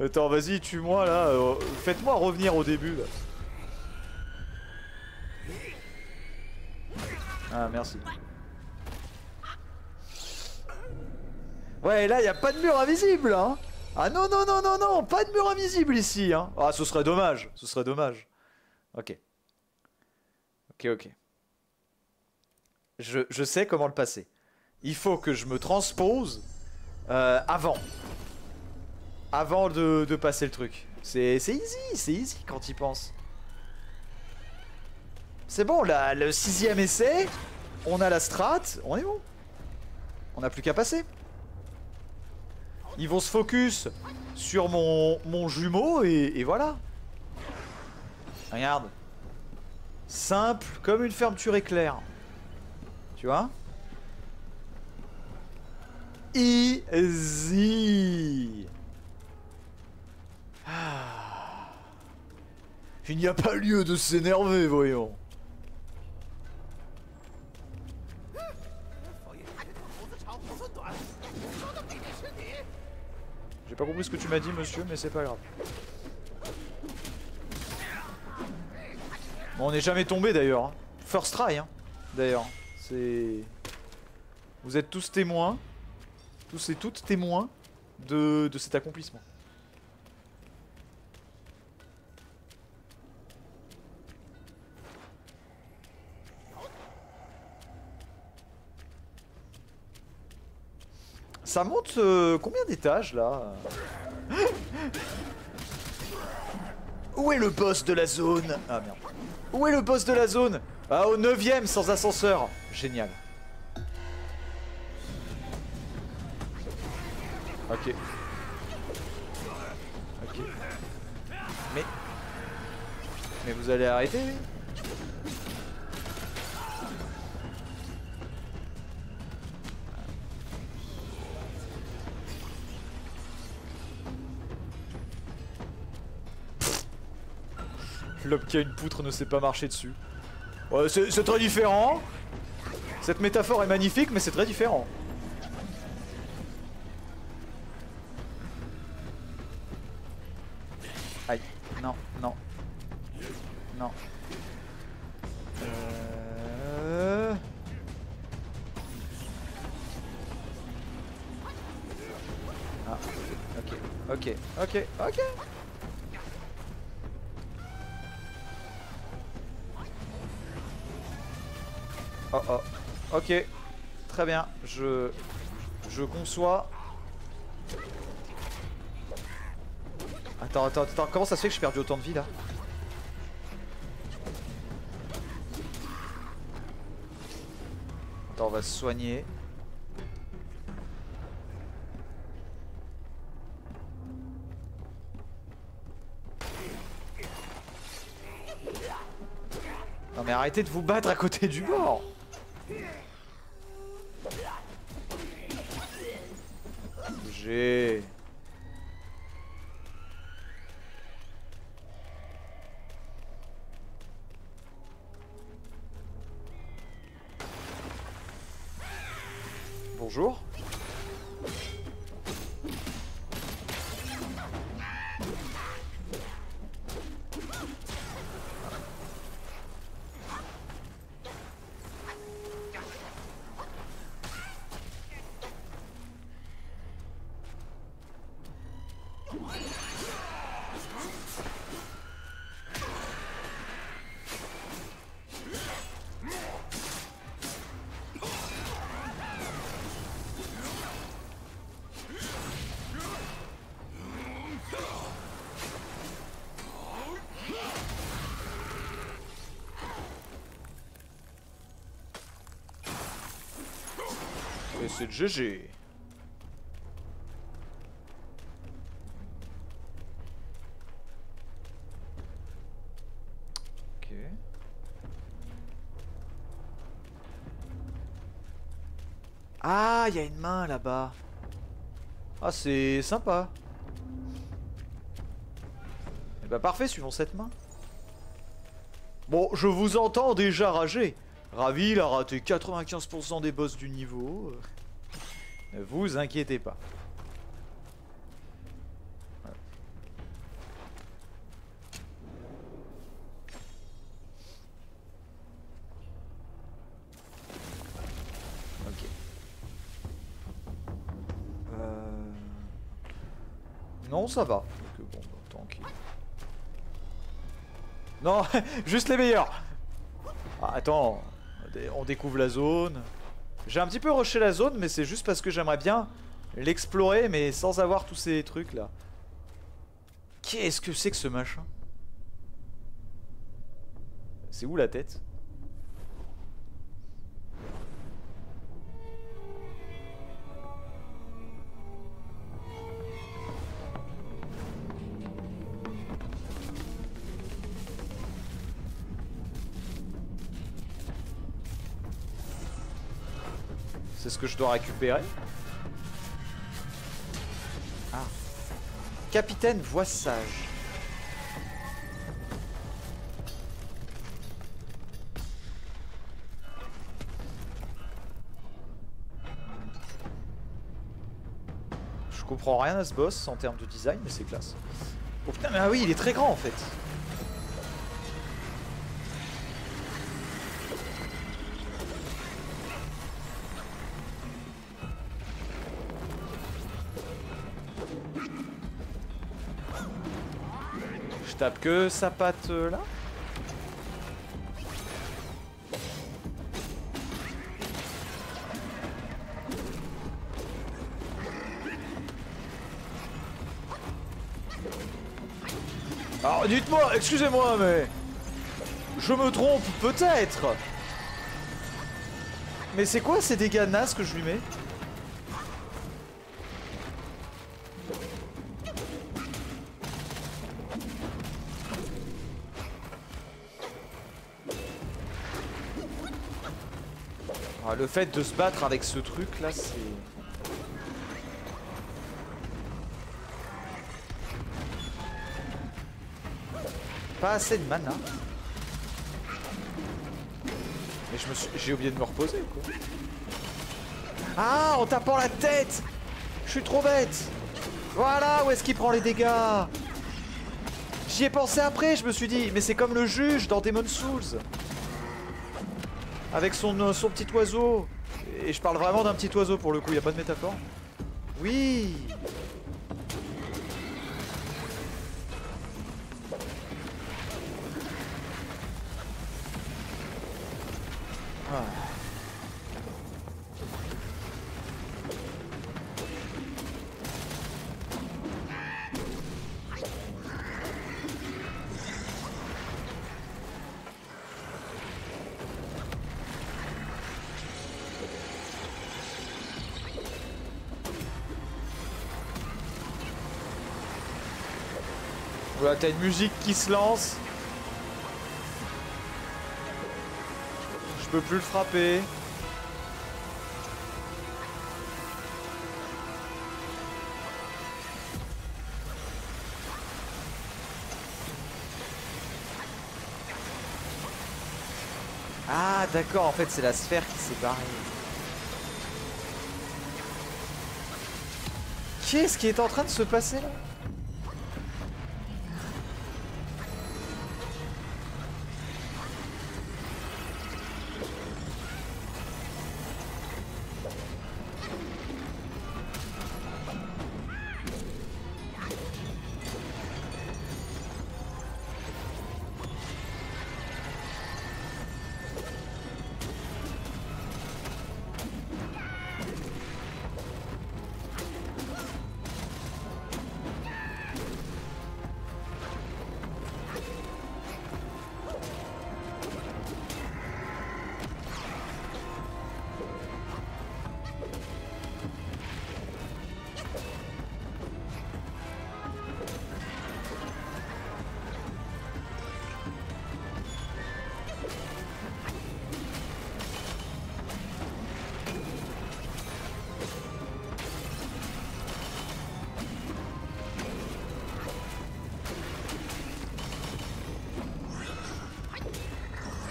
Attends, vas-y, tue-moi, là. Faites-moi revenir au début, là. Ah, merci. Ouais, là, il n'y a pas de mur invisible, hein. Ah non, non, non, non, non, pas de mur invisible ici, hein. Ah, ce serait dommage, ce serait dommage. Ok. Ok, ok. Je sais comment le passer. Il faut que je me transpose avant. Avant de passer le truc. C'est easy quand il pense. C'est bon, là, le sixième essai, on a la strat, on est bon. On n'a plus qu'à passer. Ils vont se focus sur mon jumeau et voilà. Regarde. Simple comme une fermeture éclair. Tu vois? Easy. Ah. Il n'y a pas lieu de s'énerver, voyons. J'ai pas compris ce que tu m'as dit, monsieur, mais c'est pas grave. Bon, on n'est jamais tombé d'ailleurs. First try, hein, d'ailleurs. Vous êtes tous témoins, tous et toutes témoins de cet accomplissement. Ça monte combien d'étages là? Où est le boss de la zone? Ah merde. Où est le boss de la zone? Ah, au 9ème sans ascenseur. Génial. Ok. Ok. Mais vous allez arrêter? L'homme qui a une poutre ne sait pas marcher dessus. Ouais, c'est très différent. Cette métaphore est magnifique, mais c'est très différent. Aïe. Non, non. Non. Ah, ok, ok, ok, ok. Oh oh, ok, très bien, je conçois. Attends, comment ça se fait que j'ai perdu autant de vie là? Attends, on va se soigner. Non mais arrêtez de vous battre à côté du bord. Bougez. Bonjour. C'est GG. Ok. Ah, il y a une main là-bas. Ah, c'est sympa. Et bah parfait, suivons cette main. Bon, je vous entends déjà rager. Ravi, il a raté 95% des boss du niveau. Ne vous inquiétez pas. Voilà. Ok. Non, ça va. Donc, bon, tranquille. Non, juste les meilleurs. Ah, attends, on découvre la zone. J'ai un petit peu rushé la zone, mais c'est juste parce que j'aimerais bien l'explorer, mais sans avoir tous ces trucs là. Qu'est-ce que c'est que ce machin? C'est où la tête? C'est ce que je dois récupérer. Ah. Capitaine voix sage. Je comprends rien à ce boss en termes de design, mais c'est classe. Oh putain, mais ah oui, il est très grand en fait. Tape que sa patte là. Alors dites-moi, excusez-moi, mais je me trompe peut-être. Mais c'est quoi ces dégâts nasses que je lui mets? Le fait de se battre avec ce truc là, c'est... Pas assez de mana. Mais j'ai oublié de me reposer quoi. Ah, en tapant la tête. Je suis trop bête. Voilà où est-ce qu'il prend les dégâts. J'y ai pensé après, je me suis dit, mais c'est comme le juge dans Demon's Souls. Avec son petit oiseau. Et je parle vraiment d'un petit oiseau pour le coup, il n'y a pas de métaphore. Oui. Ah. Voilà, t'as une musique qui se lance. Je peux plus le frapper. Ah d'accord, en fait c'est la sphère qui s'est barrée. Qu'est-ce qui est en train de se passer là?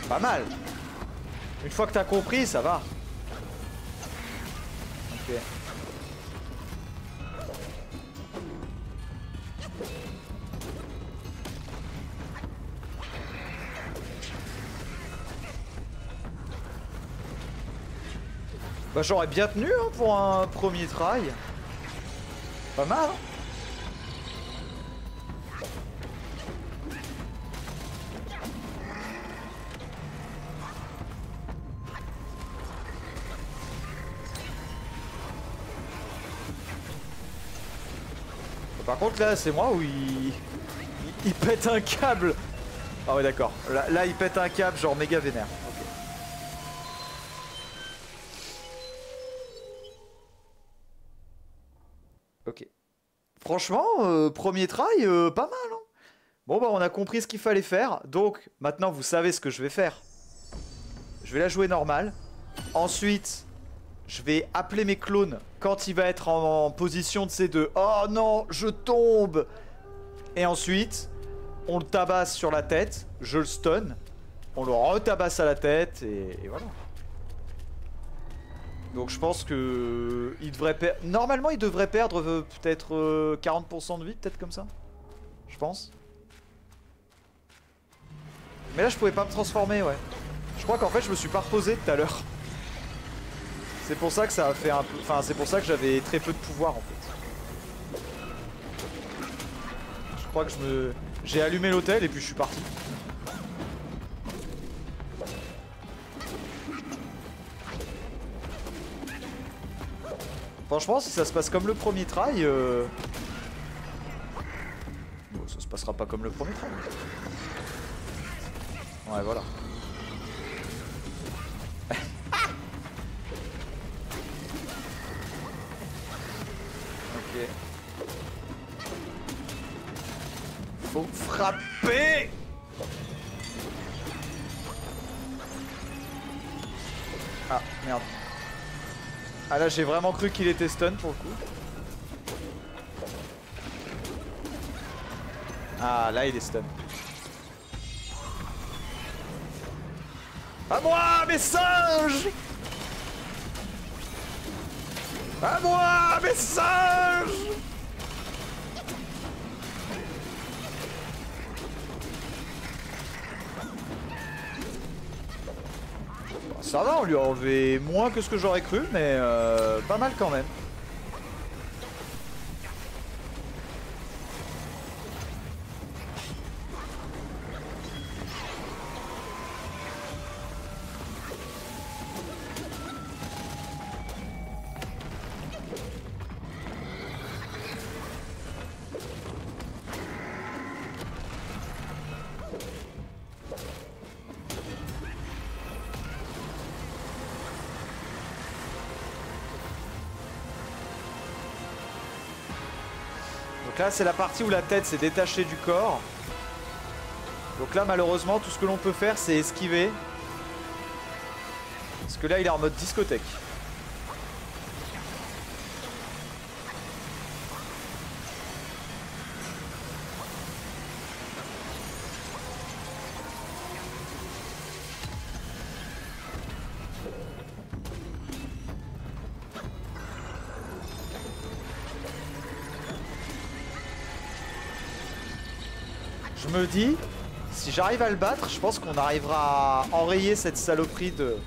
Pas mal. Une fois que t'as compris, ça va. Ok. Bah j'aurais bien tenu hein, pour un premier try. Pas mal. Hein. Par contre là c'est moi où il pète un câble. Ah ouais d'accord, là il pète un câble genre méga vénère. Okay. Ok. Franchement, premier try, pas mal hein. Bon bah on a compris ce qu'il fallait faire, donc maintenant vous savez ce que je vais faire. Je vais la jouer normale. Ensuite... je vais appeler mes clones quand il va être en position de ces deux. Oh non, je tombe. Et ensuite, on le tabasse sur la tête. Je le stun. On le retabasse à la tête et voilà. Donc je pense que il devrait perdre. Normalement, il devrait perdre peut-être 40% de vie, peut-être comme ça. Je pense. Mais là, je pouvais pas me transformer, ouais. Je crois qu'en fait, je me suis pas reposé tout à l'heure. C'est pour ça que ça a fait un peu... enfin, c'est pour ça que j'avais très peu de pouvoir, en fait. Je crois que j'ai allumé l'hôtel et puis je suis parti. Franchement, si ça se passe comme le premier try... Bon, ça se passera pas comme le premier try. Ouais, voilà. Faut frapper. Ah merde. Ah là j'ai vraiment cru qu'il était stun pour le coup. Ah là il est stun. À moi mes singes. À moi mes singes. Ça va, on lui a enlevé moins que ce que j'aurais cru, mais pas mal quand même. Donc là c'est la partie où la tête s'est détachée du corps. Donc là malheureusement tout ce que l'on peut faire c'est esquiver. Parce que là il est en mode discothèque. Je me dis, si j'arrive à le battre, je pense qu'on arrivera à enrayer cette saloperie de...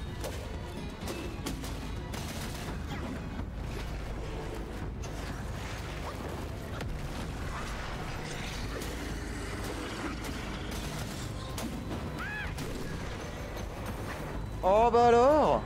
Oh bah alors!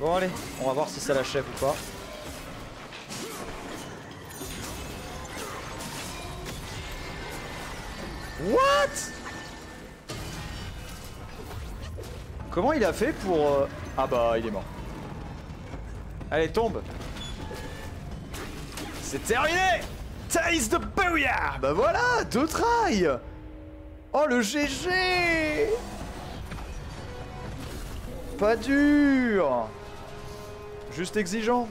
Bon allez, on va voir si ça l'achève ou pas. What? Comment il a fait pour... Ah bah il est mort. Allez tombe. C'est terminé. Taste the booyah. Bah voilà, 2 tries. Oh le GG. Pas dur. Juste exigeant.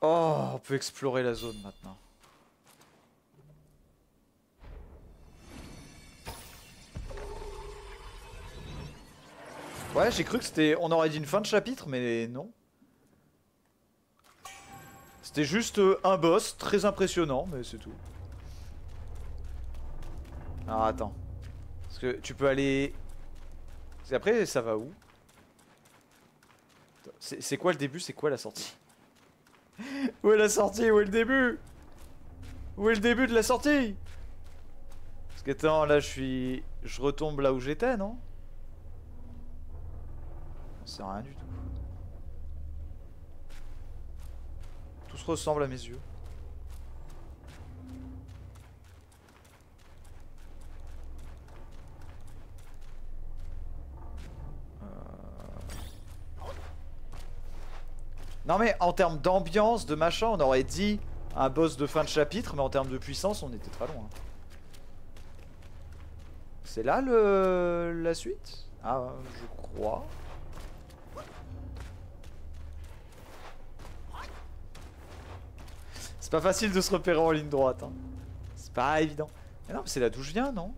On peut explorer la zone maintenant. Ouais, j'ai cru que c'était... On aurait dit une fin de chapitre, mais non. C'était juste un boss, très impressionnant, mais c'est tout. Alors attends. Parce que tu peux aller... Parce qu'après, ça va où? C'est quoi le début, c'est quoi la sortie? Où est la sortie? Où est le début? Où est le début de la sortie? Parce que attends, là je suis... Je retombe là où j'étais, non? On sait rien du tout. Tout se ressemble à mes yeux. Non mais en termes d'ambiance, de machin, on aurait dit un boss de fin de chapitre, mais en termes de puissance, on était très loin. C'est là la suite? Ah, je crois. C'est pas facile de se repérer en ligne droite, hein. C'est pas évident. Mais non, mais c'est là d'où je viens, non?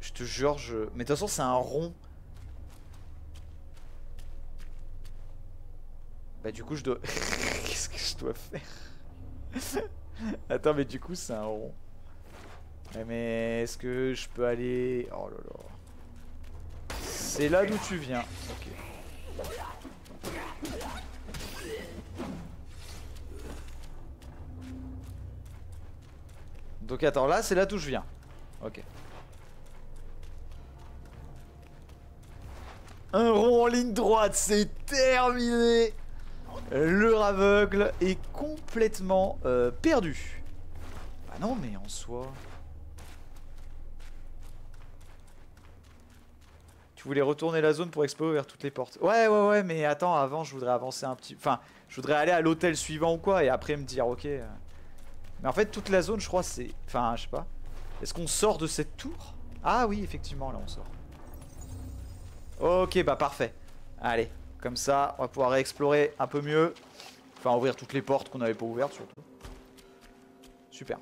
Je te jure, Mais de toute façon, c'est un rond. Bah du coup je dois... Qu'est-ce que je dois faire? Attends mais du coup c'est un rond. Mais est-ce que je peux aller... Oh là là. C'est là d'où tu viens. Ok. Donc attends, là c'est là d'où je viens. Ok. Un rond en ligne droite, c'est terminé. le aveugle est complètement perdu. Bah non, mais en soi... Tu voulais retourner la zone pour explorer vers toutes les portes. Ouais, ouais, ouais, mais attends, avant, je voudrais avancer un petit... Enfin, je voudrais aller à l'hôtel suivant ou quoi, et après me dire, ok... Mais en fait, toute la zone, je crois, c'est... Enfin, je sais pas. Est-ce qu'on sort de cette tour? Ah oui, effectivement, là, on sort. Ok, bah parfait. Allez, comme ça, on va pouvoir explorer un peu mieux. Enfin, ouvrir toutes les portes qu'on n'avait pas ouvertes, surtout. Super.